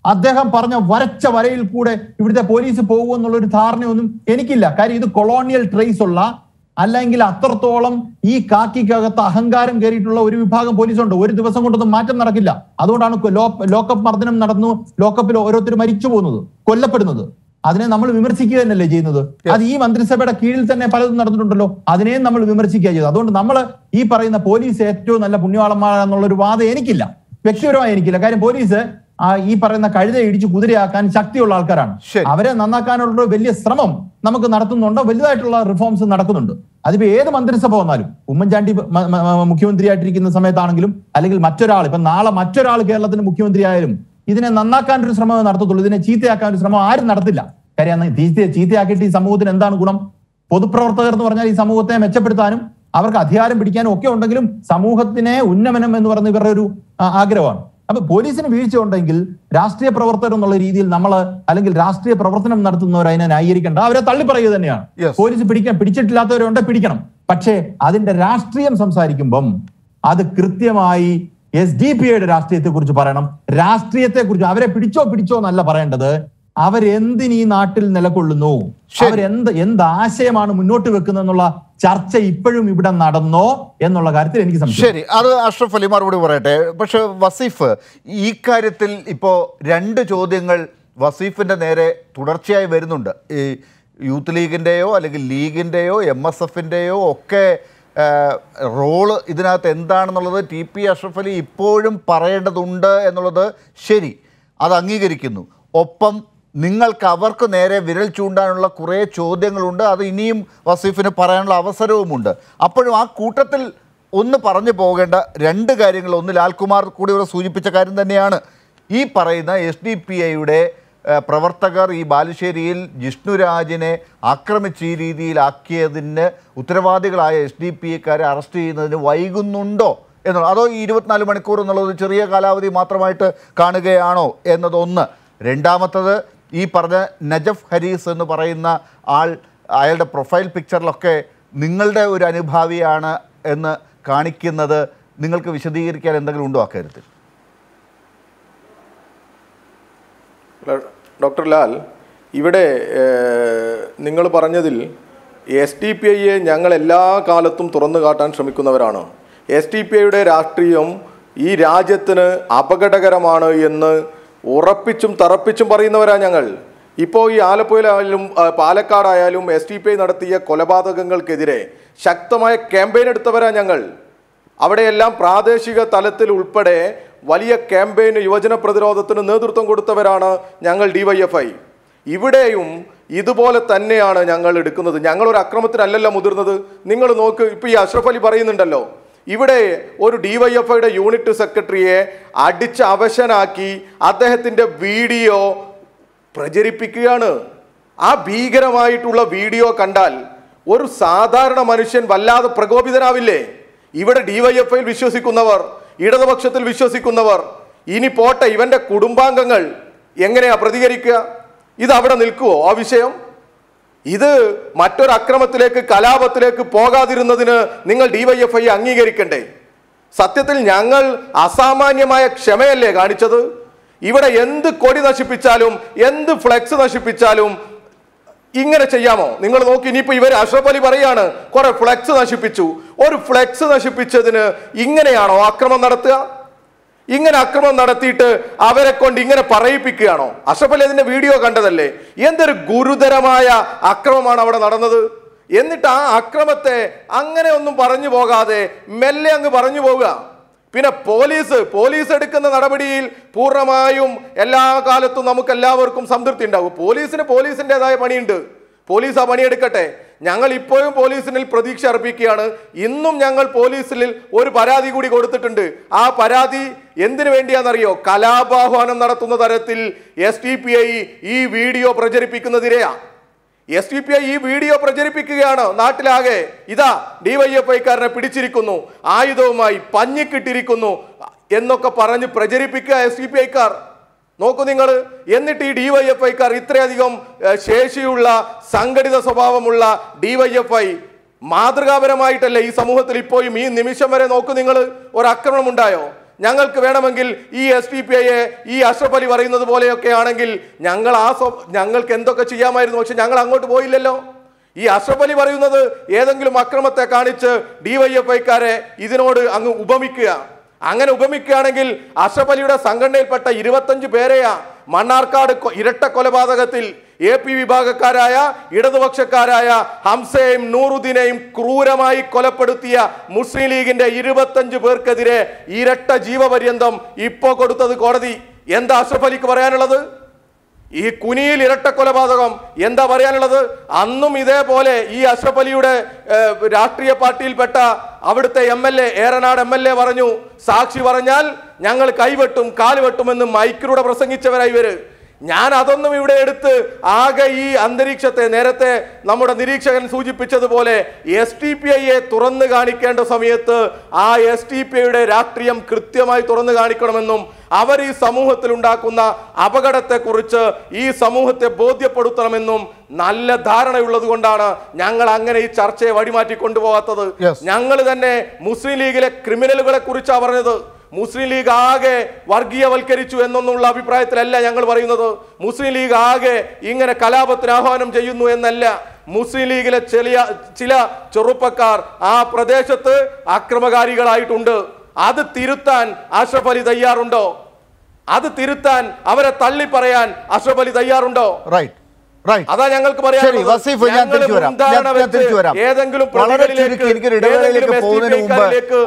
Adaham Parna, Varacha Varel Pude, if the police Pogo, Nolotarne, Enikilla, carry the colonial trace or la, Alangil Atortolam, E. Kaki Kagata, Hangar and Geritula, Ripagan police on the word, the Vasan to the Matam Narakilla, Adonako, lock up Martinam Narno, lock up Orotri Marichuno, Colapano. Adana Namal Vimersiki and Legino. Adim Andrisabata kills and Nepal Nartolo. Adana Namal Vimersiki. Don't Namala Ipara in the police at Tonala Punyalama Nolova, the Enikilla. Pectura Enikilla, Kari police, Ipara in the Kaida, Idichu Kudriak and Shakti Lalkaran. Avera Nanakan or Velia Stramam, Namaka Nartunda, Velia reforms in Narakund. Adibe Mandrisabona, Umanjanti Mukundriatric in the Sametanglum, Allegil Matural, Panala Matural Keratan Mukundriarum. This is a country from Nartho, Chita country from Nartilla. Kariana, these days, Chita Akiti, Samuth and Dan Guram, Podupro, Samuth, Chapertanum, Avakathia, and Pitan, okay on the Grim, Samuhatine, Unamanam and Varneveru, Agrevan. A police and Vichi on the Gil, Rastria Proverter on the Lidil, Namala, Allegil Rastria Proverton of Narthunorain and Ayrik and Avra Talipara than here. Yes, police Pitikan, Pitit Latter on the Pitikam. Pache, Adin the Rastrium Samsarikim Bum, Ada Kritiamai. S D P A രാഷ്ട്രീയത്തെ കുറിച്ച് പറയണം രാഷ്ട്രീയത്തെ കുറിച്ച് അവരെ പിടിച്ചോ പിടിച്ചോ എന്നല്ല പറയേണ്ടത് അവർ എന്തിന ഈ നാട്ടിൽ നിലകൊള്ളുന്നു അവർ എന്ത് എന്ത് ആശയമാണ് മുന്നോട്ട് വെക്കുന്നത് എന്നുള്ള ചർച്ച ഇപ്പോഴും ഇവിടെ നടന്നോ എന്നുള്ള കാര്യത്തിൽ എനിക്ക് സംശയം ശരി അത് അഷ്റഫ് അലി മറുപടി പറയട്ടെ പക്ഷേ വസീഫ് ഈ കാര്യത്തിൽ ഇപ്പോൾ രണ്ട് ചോദ്യങ്ങൾ വസീഫിന്റെ നേരെ തുടർച്ചയായി വരുന്നുണ്ട് ഈ യൂത്ത് ലീഗിന്റെയോ അല്ലെങ്കിൽ ലീഗിന്റെയോ എംഎസ്എഫിന്റെയോ ഒക്കെ റോൾ ഇതിനകത്ത് എന്താണെന്നുള്ളത് ടി പി അഷ്റഫ് അലി ഇപ്പോഴും പറയേണ്ടതുണ്ട് എന്നുള്ളത് ശരി അത് അംഗീകരിക്കുന്നു ഒപ്പം നിങ്ങൾക്ക് അവർക്ക് നേരെ വിരൽ ചൂണ്ടാനുള്ള കുറേ ചോദ്യങ്ങളുണ്ട് അത് ഇനിയും വസീഫിന് പറയാനുള്ള അവസരവുമുണ്ട് അപ്പോഴും ആ കൂട്ടത്തിൽ ഒന്ന് പറഞ്ഞു പോകേണ്ട രണ്ട് കാര്യങ്ങൾ ഒന്ന് ലാൽകുമാർ കൂടി ഇവിടെ സൂചിപ്പിച്ച കാര്യം തന്നെയാണ് ഈ പറയുന്ന എസ് ഡി പി ഐയുടെ പ്രവർത്തകർ ഈ ബാലുശ്ശേരിയിൽ ജിഷ്ണുരാജിനെ ആക്രമിച്ച ഈ രീതിയിലാക്കിയതിന് ഉത്തരവാദികളായ എസ് ഡി പി ഐക്കാരെ അറസ്റ്റ് ചെയ്യുന്നതിന് വൈകുന്നുണ്ടോ എന്നുള്ളത് അതോ ഈ ഇരുപത്തിനാല് മണിക്കൂർ എന്നുള്ളത് ചെറിയ കാലാവധി മാത്രമായിട്ട് കാണുകയാണോ എന്നതൊന്ന് രണ്ടാമത്തത് ഈ പറഞ്ഞ നജഫ് ഹരീസ് എന്ന് പറയുന്ന ആൾ അയാളുടെ പ്രൊഫൈൽ പിക്ചറിലൊക്കെ നിങ്ങളുടെ ഒരു അനുഭാവിയാണ് എന്ന് കാണിക്കുന്നത് നിങ്ങൾക്ക് വിശദീകരിക്കാൻ എന്തെങ്കിലും ഉണ്ടോ അക്കാര്യത്തിൽ Doctor Lal, Ivade Ningal Paranadil, S T P A, Yangalella, Kalatum, Toronagatan, Shamikunavarano, S T P A, Rastrium, E. Rajatan, Apakatagaramano, Yen, Urapichum, Tarapichum Parinavara Yangal, Ipo Alapuilum, Palakar Ayalum, S T P A, Naratia, Kolabata Gangal Kedire, Shaktamai campaign at Tavara Yangal, Avadelam Pradeshiga Talatil Ulpade. Walia campaign, Yojana Pradhatan, Nurthun Gurtaverana, Yangal D Y F I. Ivideum, Idubola Taneana, Yangal Dikun, the Yangal Akramatan, Alla Mudurna, Ningal no Ashrafali Parin and Dalo. Ivide, or D Y F I, a unit to secretary, Adich Avashanaki, Adahat in the video, Prajeri Pikiana, A Bigaramai Tula video Kandal, or Sadharana Manishan, Valla, the Pragobizanavile, even a D Y F I Vishosikunavar. ഇടതുപക്ഷത്തിൽ വിശ്വസിക്കുന്നവർ ഇനി പോട്ടെ ഇവന്റെ കുടുംബാംഗങ്ങൾ എങ്ങനെയാ പ്രതികരിക്കുക ഇത് അവിടെ നിൽക്കുവോ ആ വിഷയം ഇത് മറ്റൊരു അക്രമത്തിലേക്ക് കലാപത്തിലേക്ക് പോകാതിരുന്നതിന് നിങ്ങൾ D Y F I അംഗീകരിക്കണ്ടേ സത്യത്തിൽ ഞങ്ങൾ അസാമാന്യമായ ക്ഷമയല്ലേ കാണിച്ചത് ഇവിടെ എന്ത് കൊടി നശിപ്പിച്ചാലും എന്ത് ഫ്ലെക്സ് നശിപ്പിച്ചാലും ഇങ്ങനെ ചെയ്യാമോ? നിങ്ങൾ നോക്കി, ഇനിയിപ്പോൾ ഇവർ അഷ്റഫ് അലി പറയാണ് കുറെ ഫ്ലെക്സ് നശിപ്പിച്ചു. ഒരു ഫ്ലെക്സ് നശിപ്പിച്ചതിന് ഇങ്ങനെയാണോ ആക്രമണം നടത്തുക? ഇങ്ങനെ ആക്രമണം നടത്തിയിട്ട് അവരെ കൊണ്ട് ഇങ്ങനെ പറയിപ്പിക്കുകയാണോ? അഷ്റഫ് അലി അതിന്റെ വീഡിയോ കണ്ടതല്ലേ? എന്തൊരു ഗുരുതരമായ ആക്രമമാണ് അവിടെ നടന്നത്. എന്നിട്ട് ആ അക്രമത്തെ അങ്ങനെ ഒന്നും പറഞ്ഞു പോകാതെ മെല്ലെ അങ്ങ് പറഞ്ഞു പോവുക. പിന്നെ പോലീസ് പോലീസ് എടുക്കുന്ന നടപടിയിൽ പൂർണ്ണമായും എല്ലാ കാലത്തും നമുക്ക് എല്ലാവർക്കും സംതൃപ്തി ഉണ്ടാവും. പോലീസിന് പോലീസിൻ്റെതായ പണിയുണ്ട്, പോലീസ് ആ പണിയെടുക്കട്ടെ. ഞങ്ങൾ ഇപ്പോഴും പോലീസിനിൽ പ്രതീക്ഷ അർപ്പിക്കുകയാണ്. ഇന്നും ഞങ്ങൾ പോലീസിൽ ഒരു പരാതി കൂടി കൊടുത്തിട്ടുണ്ട്. ആ പരാതി എന്തിനു വേണ്ടിയാണെന്നറിയോ? കലാപാഹ്വാനം നടത്തുന്ന തരത്തിൽ എസ് ടി പി ഐ ഈ വീഡിയോ പ്രചരിപ്പിക്കുന്നതിരെയാണ്. എസ് ഡി പി ഐ ഈ വീഡിയോ പ്രചരിപ്പിക്കുകയാണ്. നാട്ടിലാകെ ഇതാ ഡിവൈഎഫ്ഐക്കാരനെ പിടിച്ചിരിക്കുന്നു, ആയുധവുമായി പഞ്ഞിക്കിട്ടിരിക്കുന്നു എന്നൊക്കെ പറഞ്ഞ് പ്രചരിപ്പിക്കുക എസ് ഡി പി ഐക്കാർ. നോക്കൂ നിങ്ങൾ, എന്നിട്ട് ഈ ഡിവൈഎഫ്ഐക്കാർ, ഇത്രയധികം ശേഷിയുള്ള സംഘടിത സ്വഭാവമുള്ള ഡിവൈഎഫ്ഐ മാതൃകാപരമായിട്ടല്ലേ ഈ സമൂഹത്തിൽ ഇപ്പോഴും ഈ നിമിഷം വരെ? നോക്കൂ നിങ്ങൾ, ഒരു ആക്രമണം ഉണ്ടായോ? ഞങ്ങൾക്ക് വേണമെങ്കിൽ ഈ എസ് ഡി പി ഐയെ ഈ അഷ്റഫ് അലി പറയുന്നത് പോലെയൊക്കെ ആണെങ്കിൽ ഞങ്ങൾ ആ സ്വ ഞങ്ങൾക്ക് എന്തൊക്കെ ചെയ്യാമായിരുന്നു. പക്ഷെ ഞങ്ങൾ അങ്ങോട്ട് പോയില്ലല്ലോ. ഈ അഷ്റഫ് അലി പറയുന്നത് ഏതെങ്കിലും അക്രമത്തെ കാണിച്ച് ഡിവൈഎഫ്ഐക്കാരെ ഇതിനോട് അങ്ങ് ഉപമിക്കുക. അങ്ങനെ ഉപമിക്കുകയാണെങ്കിൽ അഷ്റഫ് അലിയുടെ സംഘടനയിൽപ്പെട്ട ഇരുപത്തഞ്ച് പേരെയാ മണ്ണാർക്കാട് ഇരട്ട കൊലപാതകത്തിൽ എ പി വിഭാഗക്കാരായ ഇടതുപക്ഷക്കാരായ ഹംസയെയും നൂറുദ്ദീനെയും ക്രൂരമായി കൊലപ്പെടുത്തിയ മുസ്ലിം ലീഗിന്റെ ഇരുപത്തഞ്ച് പേർക്കെതിരെ ഇരട്ട ജീവപര്യന്തം ഇപ്പോ കൊടുത്തത് കോടതി. എന്താ അഷ്റഫ് അലിക്ക് പറയാനുള്ളത്? ഈ കുനിയിൽ ഇരട്ട കൊലപാതകം എന്താ പറയാനുള്ളത്? അന്നും ഇതേപോലെ ഈ അഷ്റഫ് അലിയുടെ രാഷ്ട്രീയ പാർട്ടിയിൽപ്പെട്ട അവിടുത്തെ M L A Eranad M L A പറഞ്ഞു, സാക്ഷി പറഞ്ഞാൽ ഞങ്ങൾ കൈവെട്ടും കാലുവെട്ടുമെന്ന് മൈക്കിലൂടെ പ്രസംഗിച്ചവരായി ഇവര്. ഞാൻ അതൊന്നും ഇവിടെ എടുത്ത് ആകെ ഈ അന്തരീക്ഷത്തെ നേരത്തെ നമ്മുടെ നിരീക്ഷകൻ സൂചിപ്പിച്ചതുപോലെ എസ് ടി പി ഐയെ തുറന്നു കാണിക്കേണ്ട സമയത്ത് ആ എസ് ടി പി ഐയുടെ രാഷ്ട്രീയം കൃത്യമായി തുറന്നു കാണിക്കണമെന്നും അവർ ഈ സമൂഹത്തിൽ ഉണ്ടാക്കുന്ന അപകടത്തെക്കുറിച്ച് ഈ സമൂഹത്തെ ബോധ്യപ്പെടുത്തണമെന്നും നല്ല ധാരണയുള്ളത് കൊണ്ടാണ് ഞങ്ങൾ അങ്ങനെ ഈ ചർച്ചയെ വഴിമാറ്റി കൊണ്ടുപോകാത്തത്. ഞങ്ങൾ തന്നെ മുസ്ലിം ലീഗിലെ ക്രിമിനലുകളെ കുറിച്ചാണ് പറഞ്ഞത്. മുസ്ലിം ലീഗ് ആകെ വർഗീയവൽക്കരിച്ചു എന്നൊന്നുള്ള അഭിപ്രായത്തിലല്ല ഞങ്ങൾ പറയുന്നത്. മുസ്ലിം ലീഗ് ആകെ ഇങ്ങനെ കലാപത്തിന് ആഹ്വാനം ചെയ്യുന്നു എന്നല്ല. മുസ്ലിം ലീഗിലെ ചെറിയ ചില ചെറുപ്പക്കാർ ആ പ്രദേശത്ത് ആക്രമകാരികളായിട്ടുണ്ട്. അത് തിരുത്താൻ അഷ്റഫ് അലി തയ്യാറുണ്ടോ? അത് തിരുത്താൻ, അവരെ തള്ളി പറയാൻ അഷ്റഫ് അലി തയ്യാറുണ്ടോ? റൈറ്റ്, അതാ ഞങ്ങൾക്ക് പറയാം. ഏതെങ്കിലും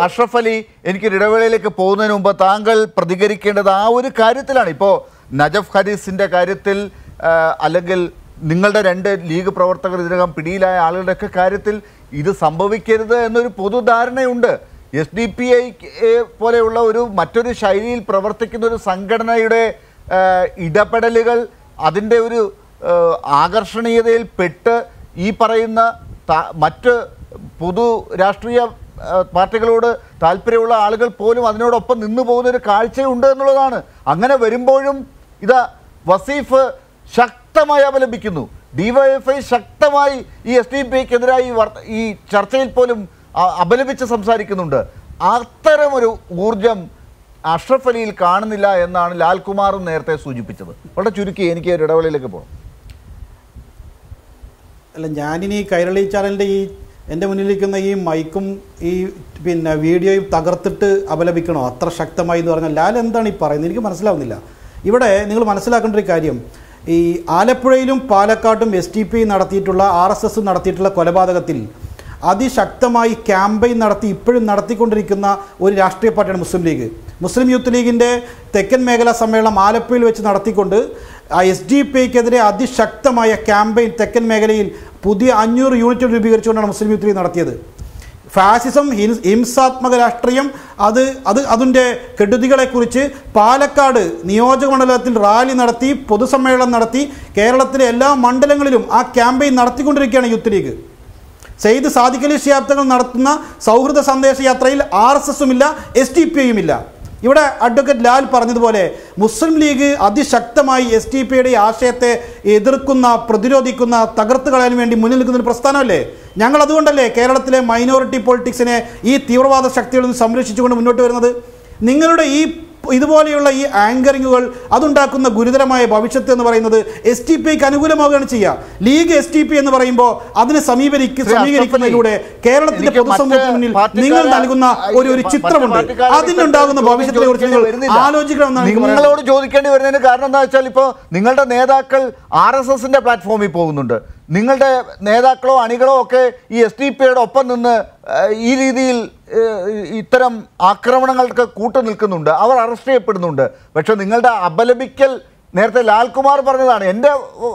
അഷ്റഫ് അലി, എനിക്ക് ഇടവേളയിലേക്ക് പോകുന്നതിന് മുമ്പ് താങ്കൾ പ്രതികരിക്കേണ്ടത് ആ ഒരു കാര്യത്തിലാണ്. ഇപ്പോ നജഫ് ഹരീസിന്റെ കാര്യത്തിൽ, അല്ലെങ്കിൽ നിങ്ങളുടെ രണ്ട് ലീഗ് പ്രവർത്തകർ ഇതിനകം പിടിയിലായ ആളുകളുടെ ഒക്കെ കാര്യത്തിൽ ഇത് സംഭവിക്കരുത് എന്നൊരു പൊതുധാരണയുണ്ട്. എസ് ഡി പി ഐ പോലെയുള്ള ഒരു മറ്റൊരു ശൈലിയിൽ പ്രവർത്തിക്കുന്ന ഒരു സംഘടനയുടെ ഇടപെടലുകൾ അതിൻ്റെ ഒരു ആകർഷണീയതയിൽ പെട്ട് ഈ പറയുന്ന മറ്റ് പൊതു രാഷ്ട്രീയ പാർട്ടികളോട് താല്പര്യമുള്ള ആളുകൾ പോലും അതിനോടൊപ്പം നിന്നു പോകുന്നൊരു കാഴ്ചയുണ്ട് എന്നുള്ളതാണ്. അങ്ങനെ വരുമ്പോഴും ഇതാ വസീഫ് ശക്തമായി അപലപിക്കുന്നു. ഡിവൈഎഫ്ഐ ശക്തമായി ഈ എസ് ഡി പി ഐക്കെതിരായി ഈ ചർച്ചയിൽ പോലും അപലപിച്ച് സംസാരിക്കുന്നുണ്ട്. അത്തരമൊരു ഊർജം അഷ്റഫ് അലിയിൽ കാണുന്നില്ല എന്നാണ് ലാൽകുമാറും നേരത്തെ സൂചിപ്പിച്ചത്. വളരെ ചുരുക്കി എനിക്ക് ഒരു ഇടവേളയിലേക്ക് പോകണം. അല്ല, ഞാനിനി കൈരളി ചാനലിൻ്റെ ഈ എൻ്റെ മുന്നിലിരിക്കുന്ന ഈ മൈക്കും ഈ പിന്നെ വീഡിയോയും തകർത്തിട്ട് അപലപിക്കണോ? അത്ര ശക്തമായി എന്ന് പറഞ്ഞാൽ ലാൽ എന്താണ് ഈ പറയുന്നത്? എനിക്ക് മനസ്സിലാവുന്നില്ല. ഇവിടെ നിങ്ങൾ മനസ്സിലാക്കേണ്ട ഒരു കാര്യം, ഈ ആലപ്പുഴയിലും പാലക്കാട്ടും എസ് ടി പി നടത്തിയിട്ടുള്ള ആർ എസ് എസ് നടത്തിയിട്ടുള്ള കൊലപാതകത്തിൽ അതിശക്തമായി ക്യാമ്പയിൻ നടത്തി ഇപ്പോഴും നടത്തിക്കൊണ്ടിരിക്കുന്ന ഒരു രാഷ്ട്രീയ പാർട്ടിയാണ് മുസ്ലിം ലീഗ്. മുസ്ലിം യൂത്ത് ലീഗിൻ്റെ തെക്കൻ മേഖലാ സമ്മേളനം ആലപ്പുഴയിൽ വെച്ച് നടത്തിക്കൊണ്ട് ആ എസ് ഡി പി ഐക്കെതിരെ അതിശക്തമായ ക്യാമ്പയിൻ തെക്കൻ മേഖലയിൽ പുതിയ അഞ്ഞൂറ് യൂണിറ്റ് രൂപീകരിച്ചുകൊണ്ടാണ് മുസ്ലിം യൂത്ത് ലീഗ് നടത്തിയത്. ഫാസിസം, ഹിംസാത്മക രാഷ്ട്രീയം, അത് അത് അതിൻ്റെ കെടുതികളെക്കുറിച്ച് പാലക്കാട് നിയോജകമണ്ഡലത്തിൽ റാലി നടത്തി, പൊതുസമ്മേളനം നടത്തി, കേരളത്തിലെ എല്ലാ മണ്ഡലങ്ങളിലും ആ ക്യാമ്പയിൻ നടത്തിക്കൊണ്ടിരിക്കുകയാണ് യൂത്ത് ലീഗ്. സെയ്ദ് സാദിഖ് അലി ശിഹാബ്തങ്ങൾ നടത്തുന്ന സൗഹൃദ സന്ദേശ യാത്രയിൽ ആർ എസ് എസും ഇല്ല, എസ് ഡി പി ഐയും ഇല്ല. ഇവിടെ അഡ്വക്കേറ്റ് ലാൽ പറഞ്ഞതുപോലെ മുസ്ലിം ലീഗ് അതിശക്തമായി എസ് ഡി പി ഐയുടെ ആശയത്തെ എതിർക്കുന്ന, പ്രതിരോധിക്കുന്ന, തകർത്ത് കളയാൻ വേണ്ടി മുന്നിൽ നിൽക്കുന്ന ഒരു പ്രസ്ഥാനമല്ലേ? ഞങ്ങൾ അതുകൊണ്ടല്ലേ കേരളത്തിലെ മൈനോറിറ്റി പൊളിറ്റിക്സിനെ ഈ തീവ്രവാദ ശക്തികളിൽ നിന്ന് സംരക്ഷിച്ചുകൊണ്ട് മുന്നോട്ട് വരുന്നത്? നിങ്ങളുടെ ഈ ഇതുപോലെയുള്ള ഈ ആങ്കറിങ്ങുകൾ അതുണ്ടാക്കുന്ന ഗുരുതരമായ ഭവിഷ്യത്ത് എന്ന് പറയുന്നത് എസ്ടിപിക്ക് അനുകൂലമാവുകയാണ് ചെയ്യുക. ലീഗ് എസ്ടിപി എന്ന് പറയുമ്പോൾ അതിനെ സമീപിക്കുന്ന സമീകരിക്കുന്നതിലൂടെ കേരളത്തിന്റെ പൊതുസമൂഹത്തിന് മുന്നിൽ നിങ്ങൾ നൽകുന്ന ഒരു ഒരു ചിത്രമുണ്ട്. അതിനുണ്ടാകുന്ന ഭവിഷ്യത്തിനെ കുറിച്ച് നിങ്ങൾ ആലോചിക്കണമെന്നാണ് നിങ്ങളോട് ചോദിക്കേണ്ടി വരുന്നതിന് കാരണം എന്താ വെച്ചാൽ ഇപ്പോൾ നിങ്ങളുടെ നേതാക്കൾ ആർ എസ് എസിന്റെ പ്ലാറ്റ്ഫോമിൽ പോകുന്നുണ്ട്. നിങ്ങളുടെ നേതാക്കളോ അണികളോ ഒക്കെ ഈ എസ് ഡി പിയുടെ ഒപ്പം നിന്ന് ഈ രീതിയിൽ ഇത്തരം ആക്രമണങ്ങൾക്ക് കൂട്ടു നിൽക്കുന്നുണ്ട്, അവർ അറസ്റ്റ് ചെയ്യപ്പെടുന്നുണ്ട്. പക്ഷെ നിങ്ങളുടെ അപലപിക്കൽ, നേരത്തെ ലാൽകുമാർ പറഞ്ഞതാണ്, എൻ്റെ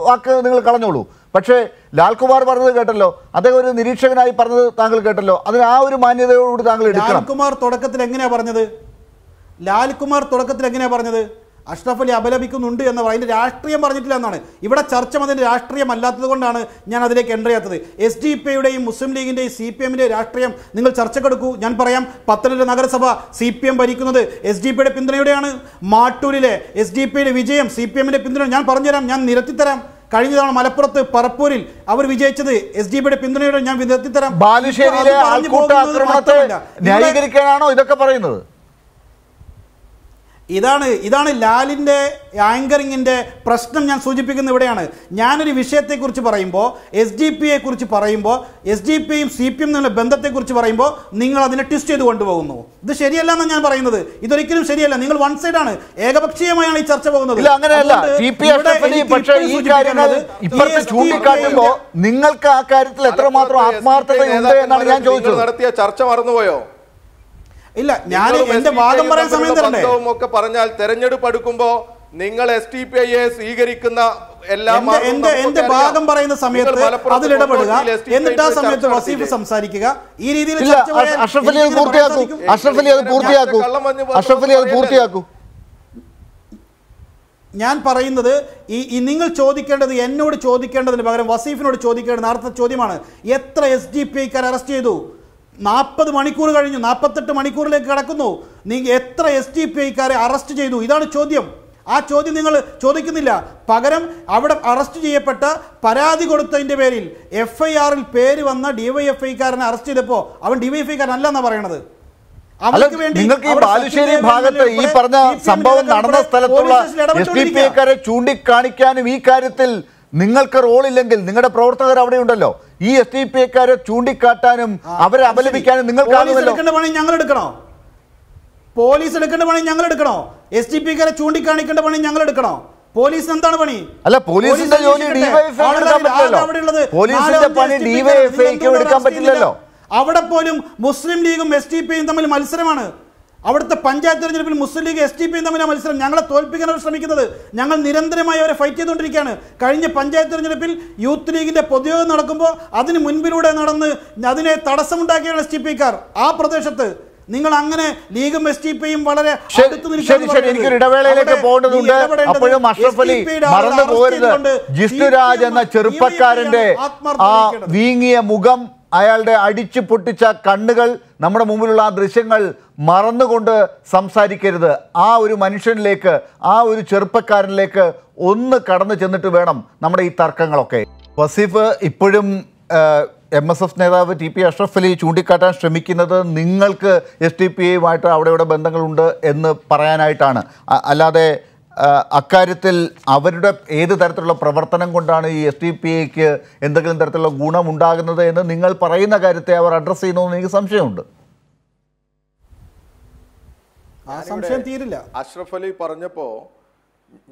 വാക്ക് നിങ്ങൾ കളഞ്ഞോളൂ, പക്ഷേ ലാൽകുമാർ പറഞ്ഞത് കേട്ടല്ലോ, അദ്ദേഹം ഒരു നിരീക്ഷകനായി പറഞ്ഞത് താങ്കൾ കേട്ടല്ലോ, അതിന് ആ ഒരു മാന്യതയോടുകൂടി താങ്കൾ എടുക്കണം. ലാൽകുമാർ തുടക്കത്തിൽ എങ്ങനെയാണ് പറഞ്ഞത്? ലാൽകുമാർ തുടക്കത്തിൽ എങ്ങനെയാണ് പറഞ്ഞത്? അഷ്റഫ് അലി അപലപിക്കുന്നുണ്ട് എന്ന് അതിൻ്റെ രാഷ്ട്രീയം പറഞ്ഞിട്ടില്ല എന്നാണ്. ഇവിടെ ചർച്ച അതിൻ്റെ രാഷ്ട്രീയമല്ലാത്തത് കൊണ്ടാണ് ഞാൻ അതിലേക്ക് എൻ്റർ ചെയ്യാത്തത്. എസ് ഡി പി യുടെയും മുസ്ലിം ലീഗിൻ്റെയും സി പി എമ്മിൻ്റെയും രാഷ്ട്രീയം നിങ്ങൾ ചർച്ചക്കെടുക്കൂ. ഞാൻ പറയാം, പത്തനംതിട്ട നഗരസഭ സി പി എം ഭരിക്കുന്നത് എസ് ഡി പിയുടെ പിന്തുണയോടെയാണ്. മാട്ടൂരിലെ എസ് ഡി പിയുടെ വിജയം സി പി എമ്മിൻ്റെ പിന്തുണ. ഞാൻ പറഞ്ഞുതരാം, ഞാൻ നിരത്തിത്തരാം. കഴിഞ്ഞ തവണ മലപ്പുറത്ത് പറപ്പൂരിൽ അവർ വിജയിച്ചത് എസ് ഡി പിയുടെ പിന്തുണയോടെ. ഞാൻ നിരത്തിത്തരാം. ബാലുശ്ശേരിയിലെ ആൾക്കൂട്ട ആക്രമണത്തെ ന്യായീകരിക്കാനാണോ ഇതൊക്കെ പറയുന്നത്? ഇതാണ് ഇതാണ് ലാലിൻ്റെ ആങ്കറിങ്ങിൻ്റെ പ്രശ്നം. ഞാൻ സൂചിപ്പിക്കുന്ന ഇവിടെയാണ്. ഞാനൊരു വിഷയത്തെക്കുറിച്ച് പറയുമ്പോൾ, എസ് ഡി പിയെ കുറിച്ച് പറയുമ്പോൾ, എസ് ഡി പിയും സി പി എം എന്നുള്ള ബന്ധത്തെക്കുറിച്ച് പറയുമ്പോൾ നിങ്ങൾ അതിനെ ട്വിസ്റ്റ് ചെയ്ത് കൊണ്ടുപോകുന്നു. ഇത് ശരിയല്ല എന്നാണ് ഞാൻ പറയുന്നത്. ഇതൊരിക്കലും ശരിയല്ല. നിങ്ങൾ വൺ സൈഡ് ആണ്, ഏകപക്ഷീയമായാണ് ഈ ചർച്ച പോകുന്നത്. നിങ്ങൾക്ക് ആ കാര്യത്തിൽ എത്രമാത്രം ആത്മാർത്ഥതയുണ്ട് എന്നാണ് ഞാൻ ചോദിച്ചത്. നടത്തിയ ചർച്ച മറന്നുപോയോ? ഇല്ല, ഞാൻ എന്റെ ഭാഗം പറയാൻ സമയം തരണ്ടേ? ഒക്കെ പറഞ്ഞാൽ തെരഞ്ഞെടുപ്പ് അടുക്കുമ്പോ നിങ്ങൾ എസ് ടി പി ഐയെ സ്വീകരിക്കുന്ന എല്ലാ എന്റെ ഭാഗം പറയുന്ന സമയത്ത് അതിൽ ഇടപെടുക, എന്നിട്ട് ആ സമയത്ത് വസീഫ് സംസാരിക്കുക. ഈ രീതിയിൽ അഷ്റഫ് അലി അത് പൂർത്തിയാക്കും. അഷ്റഫ് അലി അത് പൂർത്തിയാക്കും. അഷ്റഫ് അലി അത് പൂർത്തിയാക്കും. ഞാൻ പറയുന്നത് ഈ നിങ്ങൾ ചോദിക്കേണ്ടത്, എന്നോട് ചോദിക്കേണ്ടതിന് പകരം വസീഫിനോട് ചോദിക്കേണ്ടത് അടുത്ത ചോദ്യമാണ്. എത്ര എസ് ഡി പി ഐക്കാർ അറസ്റ്റ് ചെയ്തു? നാൽപ്പത് മണിക്കൂർ കഴിഞ്ഞു, നാൽപ്പത്തെട്ട് മണിക്കൂറിലേക്ക് കടക്കുന്നു. നിങ്ങൾ എത്ര എസ് ഡി പി ഐക്കാരെ അറസ്റ്റ് ചെയ്തു? ഇതാണ് ചോദ്യം. ആ ചോദ്യം നിങ്ങൾ ചോദിക്കുന്നില്ല. പകരം അവിടെ അറസ്റ്റ് ചെയ്യപ്പെട്ട, പരാതി കൊടുത്തതിൻ്റെ പേരിൽ എഫ് ഐ ആറിൽ പേര് വന്ന ഡിവൈഎഫ്ഐക്കാരനെ അറസ്റ്റ് ചെയ്തപ്പോൾ അവൻ ഡിവൈഎഫ്ഐക്കാരൻ അല്ല എന്നാണ് പറയണത്. നിങ്ങൾക്ക് ഈ ബാലുശ്ശേരി ഭാഗത്ത് ഈ പറഞ്ഞ സംഭവം നടന്ന സ്ഥലത്തുള്ള എസ് ഡി പി ഐക്കാരെ ചൂണ്ടിക്കാണിക്കാനും ഈ കാര്യത്തിൽ നിങ്ങൾക്ക് റോളില്ലെങ്കിൽ നിങ്ങളുടെ പ്രവർത്തകർ അവിടെ ഉണ്ടല്ലോ, ഈ എസ് ഡി പി ഐക്കാരെ ചൂണ്ടിക്കാട്ടാനും അവരെ അപലപിക്കാനും നിങ്ങൾക്ക് ഞങ്ങൾ എടുക്കണോ? പോലീസ് എടുക്കേണ്ട പണി ഞങ്ങൾ എടുക്കണോ? എസ് ഡി പി ഐക്കാരെ ചൂണ്ടിക്കാണിക്കേണ്ട പണി ഞങ്ങൾ എടുക്കണോ? പോലീസിന് എന്താണ് പണി? അല്ല, പോലീസിന്റെ ജോലി പോലീസിന്റെ പണി ഡിവൈഎഫ്ഐക്ക് എടുക്കാൻ പറ്റില്ലല്ലോ. അവിടെ പോലും മുസ്ലിം ലീഗും എസ് ഡി പിയും തമ്മിൽ മത്സരമാണ്. അവിടുത്തെ പഞ്ചായത്ത് തെരഞ്ഞെടുപ്പിൽ മുസ്ലിം ലീഗ് എസ് ടി പിയും തമ്മിലാണ് മത്സരം. ഞങ്ങളെ തോൽപ്പിക്കാൻ അവർ ശ്രമിക്കുന്നത്. ഞങ്ങൾ നിരന്തരമായി അവരെ ഫൈറ്റ് ചെയ്തുകൊണ്ടിരിക്കുകയാണ്. കഴിഞ്ഞ പഞ്ചായത്ത് തെരഞ്ഞെടുപ്പിൽ യൂത്ത് ലീഗിൻ്റെ പൊതുയോഗം നടക്കുമ്പോൾ അതിന് മുൻപിലൂടെ നടന്ന് അതിനെ തടസ്സമുണ്ടാക്കിയാണ് എസ് ടി പിക്കാർ ആ പ്രദേശത്ത്. നിങ്ങൾ അങ്ങനെ ലീഗും എസ് ടി പിയും വളരെ ഇടവേളയിലേക്ക് പോകേണ്ടതുണ്ട്. അപ്പോഴും അഷ്റഫ് അലി മറന്നു പോകരുത്, ജിഷ്ണുരാജ് എന്ന ചെറുപ്പക്കാരന്റെ ആ വീങ്ങിയ മുഖം, അയാളുടെ അടിച്ചു പൊട്ടിച്ച കണ്ണുകൾ, നമ്മുടെ മുമ്പിലുള്ള ആ ദൃശ്യങ്ങൾ മറന്നുകൊണ്ട് സംസാരിക്കരുത്. ആ ഒരു മനുഷ്യനിലേക്ക്, ആ ഒരു ചെറുപ്പക്കാരനിലേക്ക് ഒന്ന് കടന്നു ചെന്നിട്ട് വേണം നമ്മുടെ ഈ തർക്കങ്ങളൊക്കെ. വസീഫ്, ഇപ്പോഴും എം എസ് എഫ് നേതാവ് ടി പി അഷ്റഫ് അലി ചൂണ്ടിക്കാട്ടാൻ ശ്രമിക്കുന്നത് നിങ്ങൾക്ക് എസ് ടി പി ഐയുമായിട്ട് അവിടെ ഇവിടെ ബന്ധങ്ങളുണ്ട് എന്ന് പറയാനായിട്ടാണ്. അല്ലാതെ അക്കാര്യത്തിൽ അവരുടെ ഏത് തരത്തിലുള്ള പ്രവർത്തനം കൊണ്ടാണ് ഈ എസ് ഡി പി ഐക്ക് എന്തെങ്കിലും തരത്തിലുള്ള ഗുണമുണ്ടാകുന്നത് എന്ന് നിങ്ങൾ പറയുന്ന കാര്യത്തെ അവർ അഡ്രസ്സ് ചെയ്യുന്നതെന്ന് എനിക്ക് സംശയമുണ്ട്. അഷ്റഫ് അലി പറഞ്ഞപ്പോൾ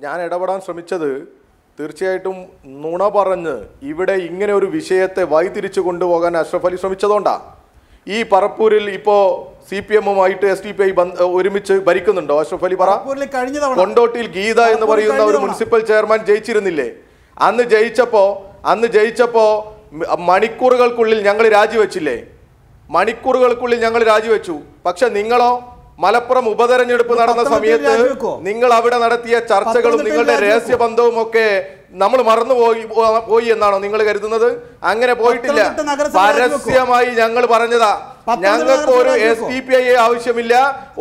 ഞാൻ ഇടപെടാൻ ശ്രമിച്ചത് തീർച്ചയായിട്ടും നുണ പറഞ്ഞ് ഇവിടെ ഇങ്ങനെ ഒരു വിഷയത്തെ വഴിതിരിച്ചു കൊണ്ടുപോകാൻ അഷ്റഫ് അലി ശ്രമിച്ചതുകൊണ്ടാണ്. ഈ പറപ്പൂരിൽ ഇപ്പോൾ സി പി എമ്മുമായിട്ട് എസ് ഡി പി ഐ ഒരുമിച്ച് ഭരിക്കുന്നുണ്ടോ? അഷ്റഫ് അലി പറപ്പൂരിൽ കഴിഞ്ഞ തവണ കൊണ്ടോട്ടിയിൽ ഗീത എന്ന് പറയുന്ന ഒരു മുനിസിപ്പൽ ചെയർമാൻ ജയിച്ചിരുന്നില്ലേ? അന്ന് ജയിച്ചപ്പോൾ അന്ന് ജയിച്ചപ്പോൾ മണിക്കൂറുകൾക്കുള്ളിൽ ഞങ്ങൾ രാജിവെച്ചില്ലേ? മണിക്കൂറുകൾക്കുള്ളിൽ ഞങ്ങൾ രാജിവെച്ചു. പക്ഷെ നിങ്ങളോ മലപ്പുറം ഉപതെരഞ്ഞെടുപ്പ് നടന്ന സമയത്ത് നിങ്ങൾ അവിടെ നടത്തിയ ചർച്ചകളും നിങ്ങളുടെ രഹസ്യ ബന്ധവും ഒക്കെ നമ്മൾ മറന്നുപോയി പോയി എന്നാണോ നിങ്ങൾ കരുതുന്നത്? അങ്ങനെ പോയിട്ടില്ല. പരസ്യമായി ഞങ്ങൾ പറഞ്ഞതാ, ഞങ്ങൾക്ക് ഒരു എസ് ഡി പി ഐയെ ആവശ്യമില്ല,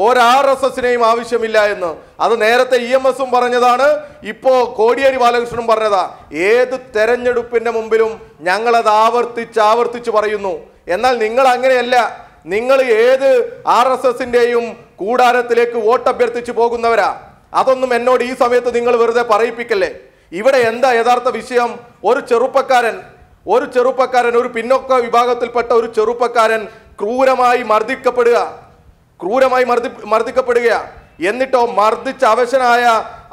ഒരു ആർ എസ് എസിനെയും ആവശ്യമില്ല എന്ന്. അത് നേരത്തെ ഇ എം എസും പറഞ്ഞതാണ്, ഇപ്പോ കോടിയേരി ബാലകൃഷ്ണനും പറഞ്ഞതാ. ഏത് തെരഞ്ഞെടുപ്പിന്റെ മുമ്പിലും ഞങ്ങളത് ആവർത്തിച്ച് ആവർത്തിച്ച് പറയുന്നു. എന്നാൽ നിങ്ങൾ അങ്ങനെയല്ല. നിങ്ങൾ ഏത് ആർ എസ് എസിന്റെയും കൂടാരത്തിലേക്ക് വോട്ട് അഭ്യർത്ഥിച്ചു പോകുന്നവരാ. അതൊന്നും എന്നോട് ഈ സമയത്ത് നിങ്ങൾ വെറുതെ പറയിപ്പിക്കല്ലേ. ഇവിടെ എന്താ യഥാർത്ഥ വിഷയം? ഒരു ചെറുപ്പക്കാരൻ ഒരു ചെറുപ്പക്കാരൻ ഒരു പിന്നോക്ക വിഭാഗത്തിൽപ്പെട്ട ഒരു ചെറുപ്പക്കാരൻ ക്രൂരമായി മർദ്ദിക്കപ്പെടുക ക്രൂരമായി മർദ്ദി മർദ്ദിക്കപ്പെടുകയാണ്. എന്നിട്ടോ മർദ്ദിച്ച അവശനായ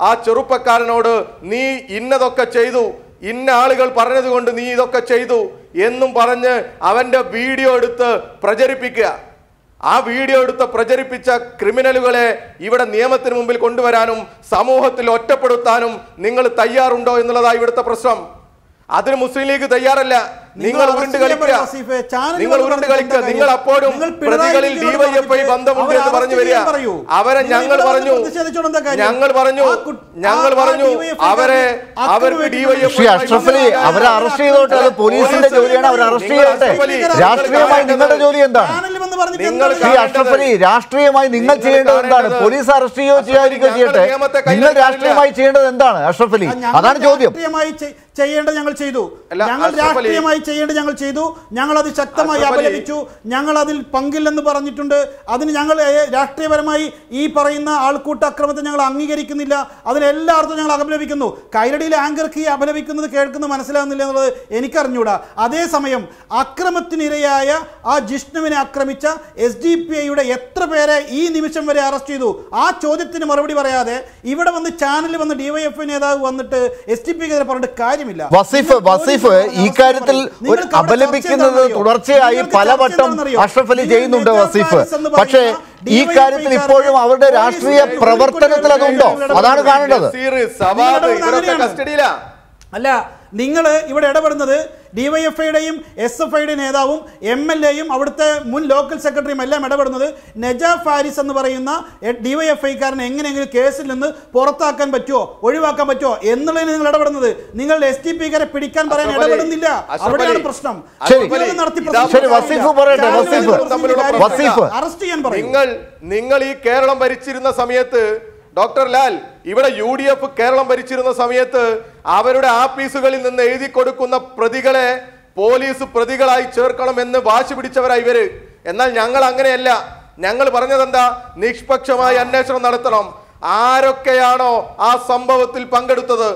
ആ ചെറുപ്പക്കാരനോട് നീ ഇന്നതൊക്കെ ചെയ്തു, ഇന്ന ആളുകൾ പറഞ്ഞതുകൊണ്ട് നീ ഇതൊക്കെ ചെയ്തു എന്നും പറഞ്ഞ് അവൻ്റെ വീഡിയോ എടുത്ത് പ്രചരിപ്പിക്കുക. ആ വീഡിയോ എടുത്ത് പ്രചരിപ്പിച്ച ക്രിമിനലുകളെ ഇവിടെ നിയമത്തിന് മുമ്പിൽ കൊണ്ടുവരാനും സമൂഹത്തിൽ ഒറ്റപ്പെടുത്താനും നിങ്ങൾ തയ്യാറുണ്ടോ എന്നുള്ളതാണ് ഇവിടുത്തെ പ്രശ്നം. അതിന് മുസ്ലിം ലീഗ് തയ്യാറല്ല. നിങ്ങൾ ഉരുണ്ട് കളിക്കുക, നിങ്ങൾ ഉരുണ്ട് കളിക്കുക. നിങ്ങൾ അപ്പോഴും പ്രതികളിൽ ഡിവൈഎഫ്ഐ ബന്ധമുണ്ട് എന്ന് പറഞ്ഞു വരിക. അവരെ ഞങ്ങൾ പറഞ്ഞു ഞങ്ങൾ പറഞ്ഞു ഞങ്ങൾ പറഞ്ഞു അവരെ അവർക്ക് ഡിവൈഎഫ്ഐ അവരെ അറസ്റ്റ് ചെയ്തോട്ടെ. അത് പോലീസിന്റെ ജോലിയാണ്, അവരെ അറസ്റ്റ് ചെയ്യട്ടെ. രാഷ്ട്രീയമായി നിങ്ങളുടെ ജോലി എന്താണ്? നിങ്ങൾ അഷ്റഫ് അലി, രാഷ്ട്രീയമായി നിങ്ങൾ ചെയ്യേണ്ടത് എന്താണ്? പോലീസ് അറസ്റ്റ് ചെയ്യുകയോ ചെയ്യാതിരിക്കുകയോ ചെയ്യട്ടെ, നിങ്ങൾ രാഷ്ട്രീയമായി ചെയ്യേണ്ടത് എന്താണ് അഷ്റഫ് അലി? അതാണ് ചോദ്യം. ചെയ്യേണ്ടത് ഞങ്ങൾ ചെയ്തു, ഞങ്ങൾ രാഷ്ട്രീയമായി ചെയ്യേണ്ടത് ഞങ്ങൾ ചെയ്തു, ഞങ്ങൾ അത് ശക്തമായി അപലപിച്ചു, ഞങ്ങൾ അതിൽ പങ്കില്ലെന്ന് പറഞ്ഞിട്ടുണ്ട്. അതിന് ഞങ്ങൾ രാഷ്ട്രീയപരമായി ഈ പറയുന്ന ആൾക്കൂട്ട അക്രമത്തെ ഞങ്ങൾ അംഗീകരിക്കുന്നില്ല, അതിനെല്ലായിടത്തും ഞങ്ങൾ അപലപിക്കുന്നു. കൈരടിയിലെ ആങ്കർക്ക് ഈ അപലപിക്കുന്നത് കേൾക്കുന്നത് മനസ്സിലാകുന്നില്ല എന്നുള്ളത് എനിക്കറിഞ്ഞൂടാ. അതേസമയം അക്രമത്തിനിരയായ ആ ജിഷ്ണുവിനെ ആക്രമിച്ച എസ് ഡി പി ഐയുടെ എത്ര പേരെ ഈ നിമിഷം വരെ അറസ്റ്റ് ചെയ്തു? ആ ചോദ്യത്തിന് മറുപടി പറയാതെ ഇവിടെ വന്ന് ചാനലിൽ വന്ന് ഡിവൈഎഫ്ഐ നേതാവ് വന്നിട്ട് എസ് ഡി പി ഐക്കെതിരെ പറഞ്ഞിട്ട് കാര്യം വസീഫ് വസീഫ് ഈ കാര്യത്തിൽ ഒരു അപലപിക്കുന്നത് തുടർച്ചയായി പലവട്ടം അഷ്റഫ് അലി ചെയ്യുന്നുണ്ട് വസീഫ്. പക്ഷേ ഈ കാര്യത്തിൽ ഇപ്പോഴും അവരുടെ രാഷ്ട്രീയ പ്രവർത്തനത്തിൽ അതുണ്ടോ? അതാണ് കാണേണ്ടത്. അല്ല, നിങ്ങൾ ഇവിടെ ഇടപെടുന്നത് ഡിവൈഎഫ്ഐയുടെയും എസ് എഫ് ഐയുടെയും നേതാവും എം എൽ എയും അവിടുത്തെ മുൻ ലോക്കൽ സെക്രട്ടറിയും എല്ലാം ഇടപെടുന്നത് നജാ ഫാരിസ് എന്ന് പറയുന്ന ഡിവൈഎഫ്ഐക്കാരനെ എങ്ങനെയെങ്കിലും കേസിൽ നിന്ന് പുറത്താക്കാൻ പറ്റുമോ, ഒഴിവാക്കാൻ പറ്റുമോ എന്നുള്ളതിന് നിങ്ങൾ ഇടപെടുന്നത്. നിങ്ങൾ എസ് ടി പിക്കാരെ പിടിക്കാൻ പറയാൻ ഇടപെടുന്നില്ല, അവിടെയാണ് പ്രശ്നം. അറസ്റ്റ് ചെയ്യാൻ പറയും. നിങ്ങൾ ഈ കേരളം ഭരിച്ചിരുന്ന സമയത്ത് ഡോക്ടർ ലാൽ, ഇവിടെ യു ഡി എഫ് കേരളം ഭരിച്ചിരുന്ന സമയത്ത് അവരുടെ ആഫീസുകളിൽ നിന്ന് എഴുതി കൊടുക്കുന്ന പ്രതികളെ പോലീസ് പ്രതികളായി ചേർക്കണമെന്ന് വാശി പിടിച്ചവരായി ഇവര്. എന്നാൽ ഞങ്ങൾ അങ്ങനെയല്ല. ഞങ്ങൾ പറഞ്ഞതെന്താ? നിഷ്പക്ഷമായി അന്വേഷണം നടത്തണം. ആരൊക്കെയാണോ ആ സംഭവത്തിൽ പങ്കെടുത്തത്,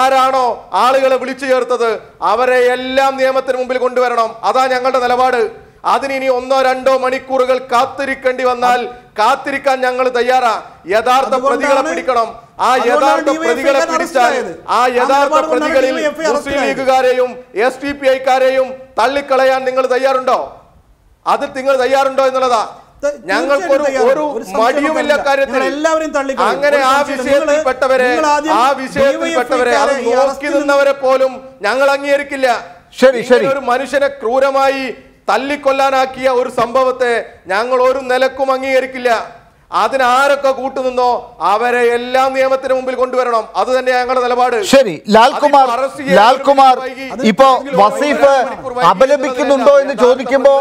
ആരാണോ ആളുകളെ വിളിച്ചു ചേർത്തത്, അവരെ എല്ലാം നിയമത്തിന് മുമ്പിൽ കൊണ്ടുവരണം. അതാ ഞങ്ങളുടെ നിലപാട്. അതിനിനി ഒന്നോ രണ്ടോ മണിക്കൂറുകൾ കാത്തിരിക്കേണ്ടി വന്നാൽ കാത്തിരിക്കാൻ ഞങ്ങൾ തയ്യാറാ. യഥാർത്ഥ പ്രതികളെ പിടിക്കണം. ആ യഥാർത്ഥ പ്രതികളെ പിടിച്ചാൽ ആ യഥാർത്ഥ പ്രതികളിൽ മുസ്ലിം ലീഗുകാരെയും എസ് ഡി പി ഐക്കാരെയും തള്ളിക്കളയാൻ നിങ്ങൾ തയ്യാറുണ്ടോ? അതിൽ നിങ്ങൾ തയ്യാറുണ്ടോ എന്നുള്ളതാ ഞങ്ങൾക്കൊരു ഒരു മടിയുമില്ല കാര്യത്തിൽ. അങ്ങനെ ആ വിഷയത്തിൽപ്പെട്ടവരെ ആ വിഷയത്തിൽപ്പെട്ടവരെ അത് നോക്കി നിന്നവരെ പോലും ഞങ്ങൾ അംഗീകരിക്കില്ല. ശരി ശരി, ഒരു മനുഷ്യനെ ക്രൂരമായി തല്ലിക്കൊല്ലാനാക്കിയ ഒരു സംഭവത്തെ ഞങ്ങൾ ഒരു നിലക്കും അംഗീകരിക്കില്ല. അതിനാരൊക്കെ കൂട്ടുനിന്നോ അവരെ എല്ലാം നിയമത്തിന് മുമ്പിൽ കൊണ്ടുവരണം. അത് തന്നെ ഞങ്ങളുടെ നിലപാട്. ശരി ലാൽകുമാർ, ലാൽകുമാർ ഇപ്പോ വസീഫ് അപലപിക്കുന്നുണ്ടോ എന്ന് ചോദിക്കുമ്പോൾ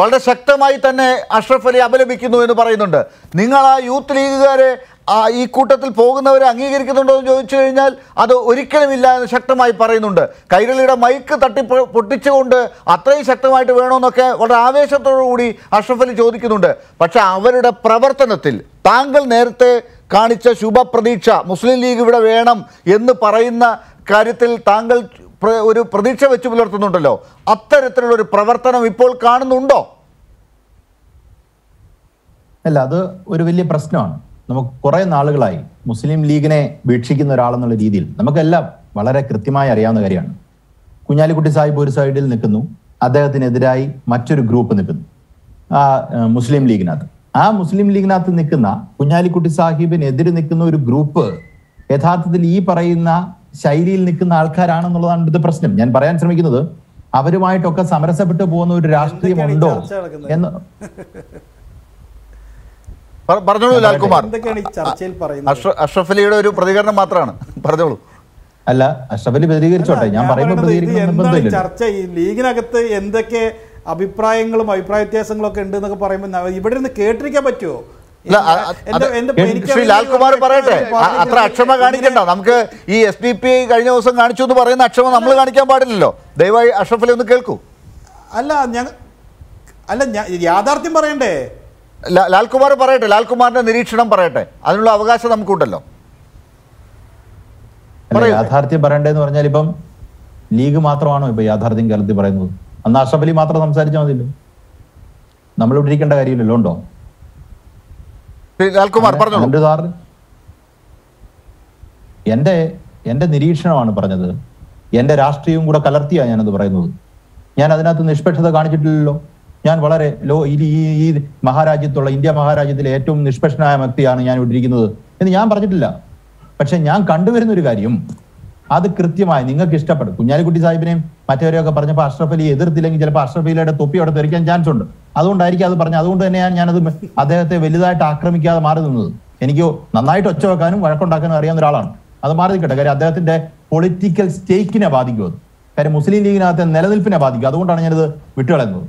വളരെ ശക്തമായി തന്നെ അഷ്റഫ് അലി അപലപിക്കുന്നു എന്ന് പറയുന്നുണ്ട്. നിങ്ങൾ ആ യൂത്ത് ലീഗുകാരെ ആ ഈ കൂട്ടത്തിൽ പോകുന്നവരെ അംഗീകരിക്കുന്നുണ്ടോ എന്ന് ചോദിച്ചു കഴിഞ്ഞാൽ അത് ഒരിക്കലുമില്ല എന്ന് ശക്തമായി പറയുന്നുണ്ട്. കൈരളിയുടെ മൈക്ക് തട്ടി പൊട്ടിച്ചുകൊണ്ട് അത്രയും ശക്തമായിട്ട് വേണമെന്നൊക്കെ വളരെ ആവേശത്തോടു കൂടി അഷ്റഫ് അലി ചോദിക്കുന്നുണ്ട്. പക്ഷെ അവരുടെ പ്രവർത്തനത്തിൽ താങ്കൾ നേരത്തെ കാണിച്ച ശുഭപ്രതീക്ഷ, മുസ്ലിം ലീഗ് ഇവിടെ വേണം എന്ന് പറയുന്ന കാര്യത്തിൽ താങ്കൾ ഒരു പ്രതീക്ഷ വെച്ച് പുലർത്തുന്നുണ്ടല്ലോ, അത്തരത്തിലുള്ള ഒരു പ്രവർത്തനം ഇപ്പോൾ കാണുന്നുണ്ടോ? അല്ല, അത് ഒരു വലിയ പ്രശ്നമാണ്. നമുക്ക് കുറേ നാളുകളായി മുസ്ലിം ലീഗിനെ വീക്ഷിക്കുന്ന ഒരാളെന്നുള്ള രീതിയിൽ നമുക്കെല്ലാം വളരെ കൃത്യമായി അറിയാവുന്ന കാര്യമാണ്. കുഞ്ഞാലിക്കുട്ടി സാഹിബ് ഒരു സൈഡിൽ നിൽക്കുന്നു, അദ്ദേഹത്തിനെതിരായി മറ്റൊരു ഗ്രൂപ്പ് നിൽക്കുന്നു ആ മുസ്ലിം ലീഗിനകത്ത്. ആ മുസ്ലിം ലീഗിനകത്ത് നിൽക്കുന്ന കുഞ്ഞാലിക്കുട്ടി സാഹിബിനെതിരെ നിൽക്കുന്ന ഒരു ഗ്രൂപ്പ് യഥാർത്ഥത്തിൽ ഈ പറയുന്ന ശൈലിയിൽ നിൽക്കുന്ന ആൾക്കാരാണെന്നുള്ളതാണ് ഇവിടുത്തെ പ്രശ്നം. ഞാൻ പറയാൻ ശ്രമിക്കുന്നത് അവരുമായിട്ടൊക്കെ സമരസപ്പെട്ടു പോകുന്ന ഒരു രാഷ്ട്രീയമുണ്ടോ എന്ന്. പറഞ്ഞോളൂ ലാൽകുമാർ, അഷ്റഫ് അലിയുടെ ഒരു പ്രതികരണം മാത്രമാണ്, പറഞ്ഞോളൂ. അല്ല, അഷ്റഫ് അലി പ്രതികരിച്ചോട്ടെ, ഞാൻ പറയുമ്പോൾ ചർച്ച ഈ ലീഗിനകത്ത് എന്തൊക്കെ അഭിപ്രായങ്ങളും അഭിപ്രായ വ്യത്യാസങ്ങളും ഒക്കെ ഉണ്ട് എന്നൊക്കെ പറയുമ്പോൾ ഇവിടെ നിന്ന് കേട്ടിരിക്കാൻ പറ്റുമോ? ശ്രീ ലാൽകുമാർ പറയട്ടെ, അത്ര അക്ഷമ കാണിക്കണ്ട. നമുക്ക് ഈ എസ് ഡി പി ഐ കഴിഞ്ഞ ദിവസം കാണിച്ചു എന്ന് പറയുന്ന അക്ഷമ നമ്മൾ കാണിക്കാൻ പാടില്ലല്ലോ. ദയവായി അഷ്റഫ് അലി ഒന്ന് കേൾക്കൂ. അല്ല, ഞാൻ അല്ല യാഥാർത്ഥ്യം പറയണ്ടേ? Lal Kumar Parate, Lal Kumar and the Richam Parate, Adula Avagasam Kudalo. Atharthi Barandan or Nelibum, Liga Matrano by Atharthin Galdi Barandu, and Nasabili Matram Sarjan. Number of Rikan Diary in London. Lal Kumar Parano Yende Yende the Richam on Paranadu. Yende Rastrium would a Kalartia and the Barandu. Yanadana to Nishpet the Ganjitilo. Low E. Maharajitola, India Maharajit, Etum, the special Amatian, Yan Udrigino, and the Yam Partitilla. But Shanyan can't do it in the regarium. Other Kritima, Ninga Kistapa, Punyaku design, Material Parna Pastrophe, either the language Pastrophe at a topi or the Rican Janson. Adon Dirika, Parnadun, and Yanadu, Ada, Velida, Akramika, Maradun. And you go, Nanite or Chokan, Warakondakan, Arian Ralan. Other Marika, political stake in a badigo. And Mussolini and Nelfinabadi, Gadon, and another Vitalago.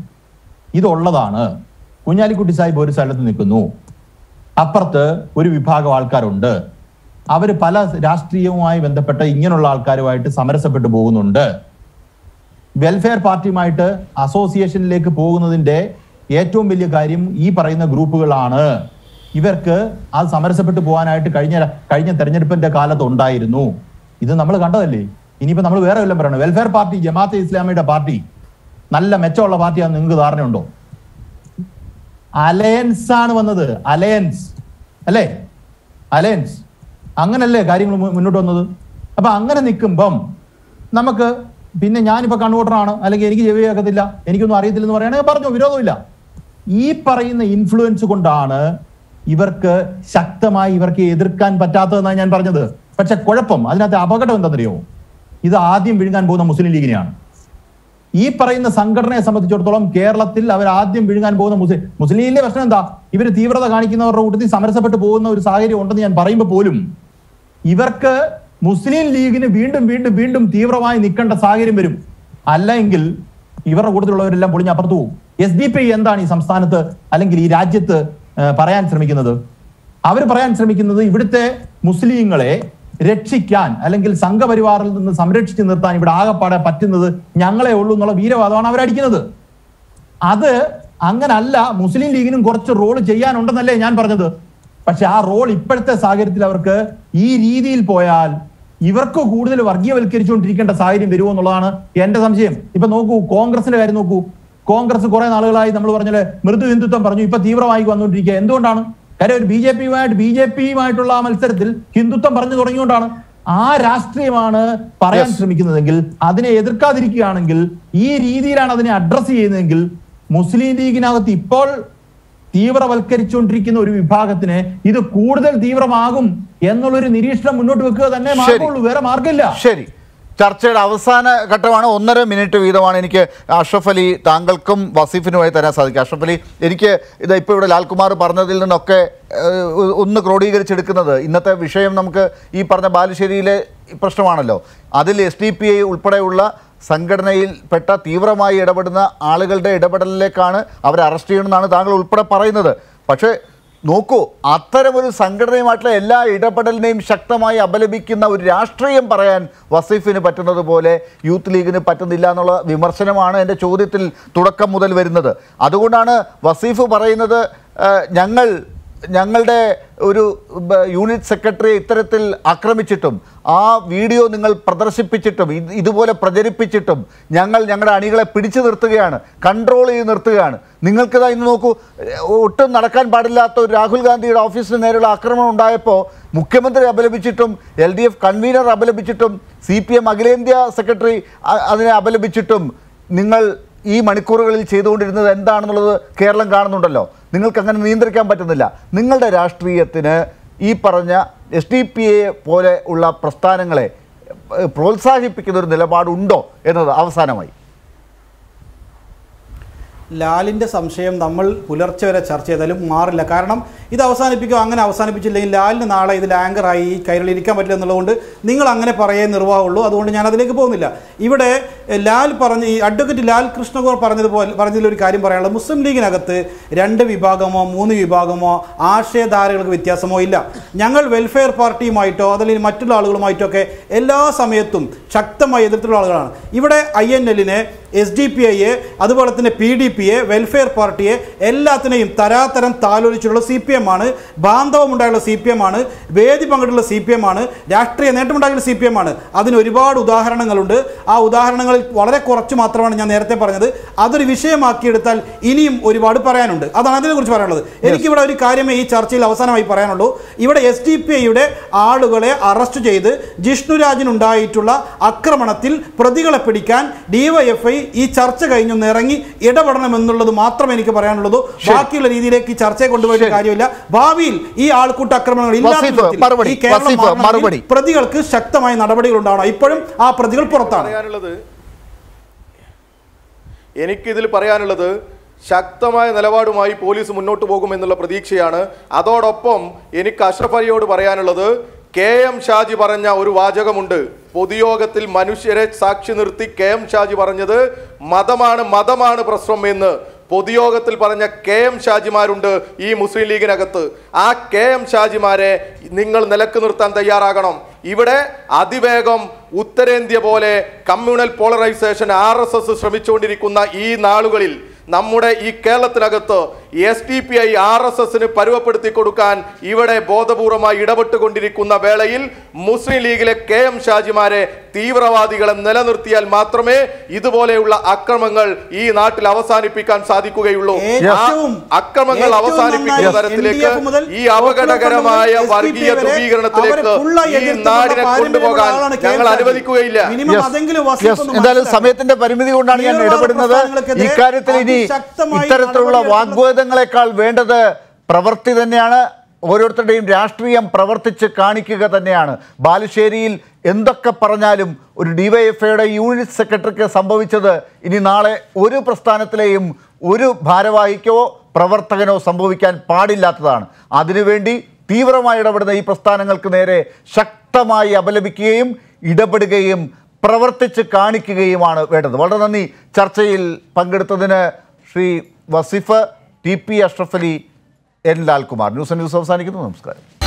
This is the same thing. You can decide what you decide. You can decide what you decide. You can decide what you decide. You can decide what you decide. Welfare party might association lake Pogunan day, yet two million Garim, E. Parina group will honor. Iverker, I'll summer separate to Boana to Karina Karina Ternipan de Kala don't die. No. This is the number of country. In even number of welfare party, Jamaat Islamid party. Nalla Mechola Party and Ningu Arnondo Alliance San one another Alliance Ale Alliance Anganale Garim Minuton Abanga Nikum Bum Namaka Pinani Pacanotran, Allegheny Cadilla, and you can read the Norana part of Virovilla. Epar in the influence of Gondana Iverka Shaktama Iverki, Idrikan, Patata, Nayan Parjada, but a Kodapum, Alana Abacata on the Rio. Is the Adim Vilkan Bona Muslim Lignan. This is the Sankarna, some of the Jordan, Kerala, Adim, building and Bona Muslim, Muslim, Vestanda, even the Tivra, the Ganikina road, the Summer Sabbath, Bono, Sari, Ontani, and Parimba Polium. Iverka, Muslim League in a wind and wind, wind, Tivra, Nikanta Sari, Mirim, Alangil, Ivera Woodrow, Lampurna, S D P Yandani, some son of the Alangil, Rajit, Paran Cermic another. Our Paran Cermic another, Ivite, Muslim, Rechikan, Alangil Sanga Varivar, the Samrich in the time, but Aga Pada Patin, Yangala Ulun, Vira, Adana, other Angan Allah, Muslim League in Gorcha Road, Jayan under the Layan Parada. But our role, Ipeta Sagar Tilavarka, E. Redil Poyal, Iverko Gudel, Vargival Kirchun, Trikant aside in Viru Nolana, Yendasam Jim, Ipanoku, Congress and Vernoku, Congress of Koran Alai, Namuranella, Murdu into Tamparnu, Pativa, I want to take Endon. B J P might B J P might Lamal Hindu Tamparana, Ah Rastriana, Paranangil, Adene Edrikadriki Anangil, E. Ridi and Adana Addressi Angil, Muslim Diginati Paul, Tivra Valkerichun Trikino Pagatine, either Kurdel Tivra Magum, Yenolur in Irisham not to occur the name Vera Margilla. Sherry. Churched Avasana Katavana under a minute to either one in Ashafali, Tangalkum, Vasifinu, Ashafali, Erike, the Pivot Alcumar, Parnadil, Noke, Unnakrodi, Chirikana, Inata Vishayam Namka, E. Parnabali Sherile, Pastavanalo, Adil S T P A, Ulpadaula, Sangarnail, Peta, Tivrama, Edabadana, Allegal Day, Edabadale Kana, our Arastian Nanangal Ulpada Paranada, Pache. Noko, Athar Sangarema Ella, Ida Patel name Shaktamai, Abelebikina with Rastrium Paran, Vasif in a pattern of the Bole, Youth League in a pattern Dilanola, Vimersanamana and the Choditil, Turaka Mudal Verinada. Adunana, Vasifu Paranada, Yangal, Yangal de Uru Unit Secretary, Iteratil Akramichitum, Ah, video Ningal Pradership Pichitum, Idubola Praderi Pichitum, Yangal Yanga Anigla Pichirturiana, Control in Urturiana. Ningal Kada Inoku, Uttan Narakan Padilato, Rahul Gandhi office in Nerula Akraman Diapo, Mukemandri Abelebichitum, L D F convener Abelebichitum, C P M Agilendia secretary Abelebichitum, Ningal E. Manikuru Chedu in the end of the Kerala Garnundalo, Ningal Kangan Nindra Campatanilla, Ningal the Rastriatine, E. Parana, S T P A, Pole, Ula Prostanangle, Prolsahi Picadur de la Badundo, another Avasanamai. Lal in the Samsham, Namal, Pularcher, Church, Mar Lacarnum, it Avasani Pigang and Avasani Pichil, Lal, and Nala, the Langer, I, Kairali, Camat and the Londa, Ningalanga Parayan, Ruolo, the Wondana, the Legabonilla. Even a Lal Parani, Advocate Lal Krishnagor Paranil Karim Parana, Muslim League in Agate, Rende Vibagamo, Muni Vibagamo, Ashe Daril with Yasamoilla, Yangal Welfare Party Maito, the Matilal Maitoke, Ella Sametum, Chakta Mayatran. Even I N L, S D P A, Adabarathan P D P, Welfare Party, Ella Tanim, Tarataran Talu Chula C P M Mana, Banda Mundala C P M Mana, Vedi Pangatula C P M Mana, Dactri and Entamandal C P M Mana, Adin Ribad Udaharangalunda, Audaharangal. വളരെ കുറച്ച് മാത്രമാണ് ഞാൻ നേരത്തെ പറഞ്ഞത് അതൊരു വിഷയമാക്കി എടുത്താൽ ഇനിയും ഒരുപാട് പറയാനുണ്ട് അതാണ് അതിനെക്കുറിച്ച് പറയാനുള്ളത് എനിക്ക് ഇവിടെ ഒരു കാര്യമേ ഈ ചർച്ചയിൽ അവസാനമായി പറയാനുള്ളൂ ഇവിടെ എസ്ഡിപിഐയുടെ ആളുകളെ അറസ്റ്റ് ചെയ്തു ജിഷ്ണുരാജൻ ഉണ്ടായിട്ടുള്ള ആക്രമണത്തിൽ പ്രതികളെ പിടിക്കാൻ ഡിവൈഎഫ്ഐ ഈ ചർച്ച കഴിഞ്ഞും ഇറങ്ങി ഇടപെടണം എന്നുള്ളത് മാത്രമേ എനിക്ക് പറയാനുള്ളൂ ബാക്കിയുള്ള രീതിയിലേക്ക് ഈ ചർച്ചയെ കൊണ്ടുപോയിട്ട് കാര്യമില്ല ഭാവിയിൽ ഈ ആൾക്കൂട്ട ആക്രമണങ്ങൾ ഇല്ലാതെ ഈ കേരളത്തിൽ പ്രതികൾക്ക് ശക്തമായ നടപടികൾ ഉണ്ടാവണം ഇപ്പോഴും ആ പ്രതികൾ പുറത്താണ് എനിക്കിതിൽ പറയാനുള്ളത് ശക്തമായ നിലപാടുമായി പോലീസ് മുന്നോട്ട് പോകുമെന്നുള്ള പ്രതീക്ഷയാണ് അതോടൊപ്പം എനിക്ക് അഷ്റഫ് അലിയോട് പറയാനുള്ളത് കെ എം ഷാജി പറഞ്ഞ ഒരു വാചകമുണ്ട് പൊതുയോഗത്തിൽ മനുഷ്യരെ സാക്ഷി നിർത്തി കെ എം ഷാജി പറഞ്ഞത് മതമാണ് മതമാണ് പ്രശ്നം എന്ന് പൊതുയോഗത്തിൽ പറഞ്ഞ കെ എം ഷാജിമാരുണ്ട് ഈ മുസ്ലിം ലീഗിനകത്ത് ആ കെ എം ഷാജിമാരെ നിങ്ങൾ നിലക്ക് നിർത്താൻ തയ്യാറാകണം ഇവിടെ അതിവേഗം ഉത്തരേന്ത്യ പോലെ communal polarisation R S S ശ്രമിച്ചുകൊണ്ടിരിക്കുന്ന ഈ നാളുകളിൽ നമ്മുടെ ഈ കേരളത്തിനകത്ത് എസ് ഡി പി ഐ R S എസിനെ പരുവപ്പെടുത്തി കൊടുക്കാൻ ഇവിടെ ബോധപൂർവമായി ഇടപെട്ടുകൊണ്ടിരിക്കുന്ന വേളയിൽ മുസ്ലിം ലീഗിലെ കെ എം ഷാജിമാരെ തീവ്രവാദികളെ നിലനിർത്തിയാൽ മാത്രമേ ഇതുപോലെയുള്ള അക്രമങ്ങൾ ഈ നാട്ടിൽ അവസാനിപ്പിക്കാൻ സാധിക്കുകയുള്ളൂ അക്രമങ്ങൾ അവസാനിപ്പിക്കുന്ന തരത്തിലേക്ക് ഈ അപകടകരമായ വർഗീയ ധ്രുവീകരണത്തിലേക്ക് ഈ നാടിനെ കൊണ്ടുപോകാൻ ഞങ്ങൾ അനുവദിക്കുകയില്ല എന്തായാലും സമയത്തിന്റെ പരിമിതി കൊണ്ടാണ് ഞാൻ ഇടപെടുന്നത് ഇക്കാര്യത്തിൽ ഇനി ഇത്തരത്തിലുള്ള വാഗ്വാദങ്ങളെക്കാൾ വേണ്ടത് പ്രവൃത്തി തന്നെയാണ് ഓരോരുത്തരുടെയും രാഷ്ട്രീയം പ്രവർത്തിച്ച് കാണിക്കുക തന്നെയാണ് ബാലുശ്ശേരിയിൽ എന്തൊക്കെ പറഞ്ഞാലും ഒരു ഡി വൈ എഫ് ഐയുടെ യൂണിറ്റ് സെക്രട്ടറിക്ക് സംഭവിച്ചത് ഇനി നാളെ ഒരു പ്രസ്ഥാനത്തിലെയും ഒരു ഭാരവാഹിക്കോ പ്രവർത്തകനോ സംഭവിക്കാൻ പാടില്ലാത്തതാണ് അതിനുവേണ്ടി തീവ്രമായി ഇടപെടുന്ന ഈ പ്രസ്ഥാനങ്ങൾക്ക് നേരെ ശക്തമായി അപലപിക്കുകയും ഇടപെടുകയും പ്രവർത്തിച്ച് കാണിക്കുകയുമാണ് വേണ്ടത് വളരെ നന്ദി ചർച്ചയിൽ പങ്കെടുത്തതിന് Shri Vasif T P Ashraf Ali എൻ ലാൽകുമാർ news and news അവസാനിക്കുന്നു നമസ്കാരം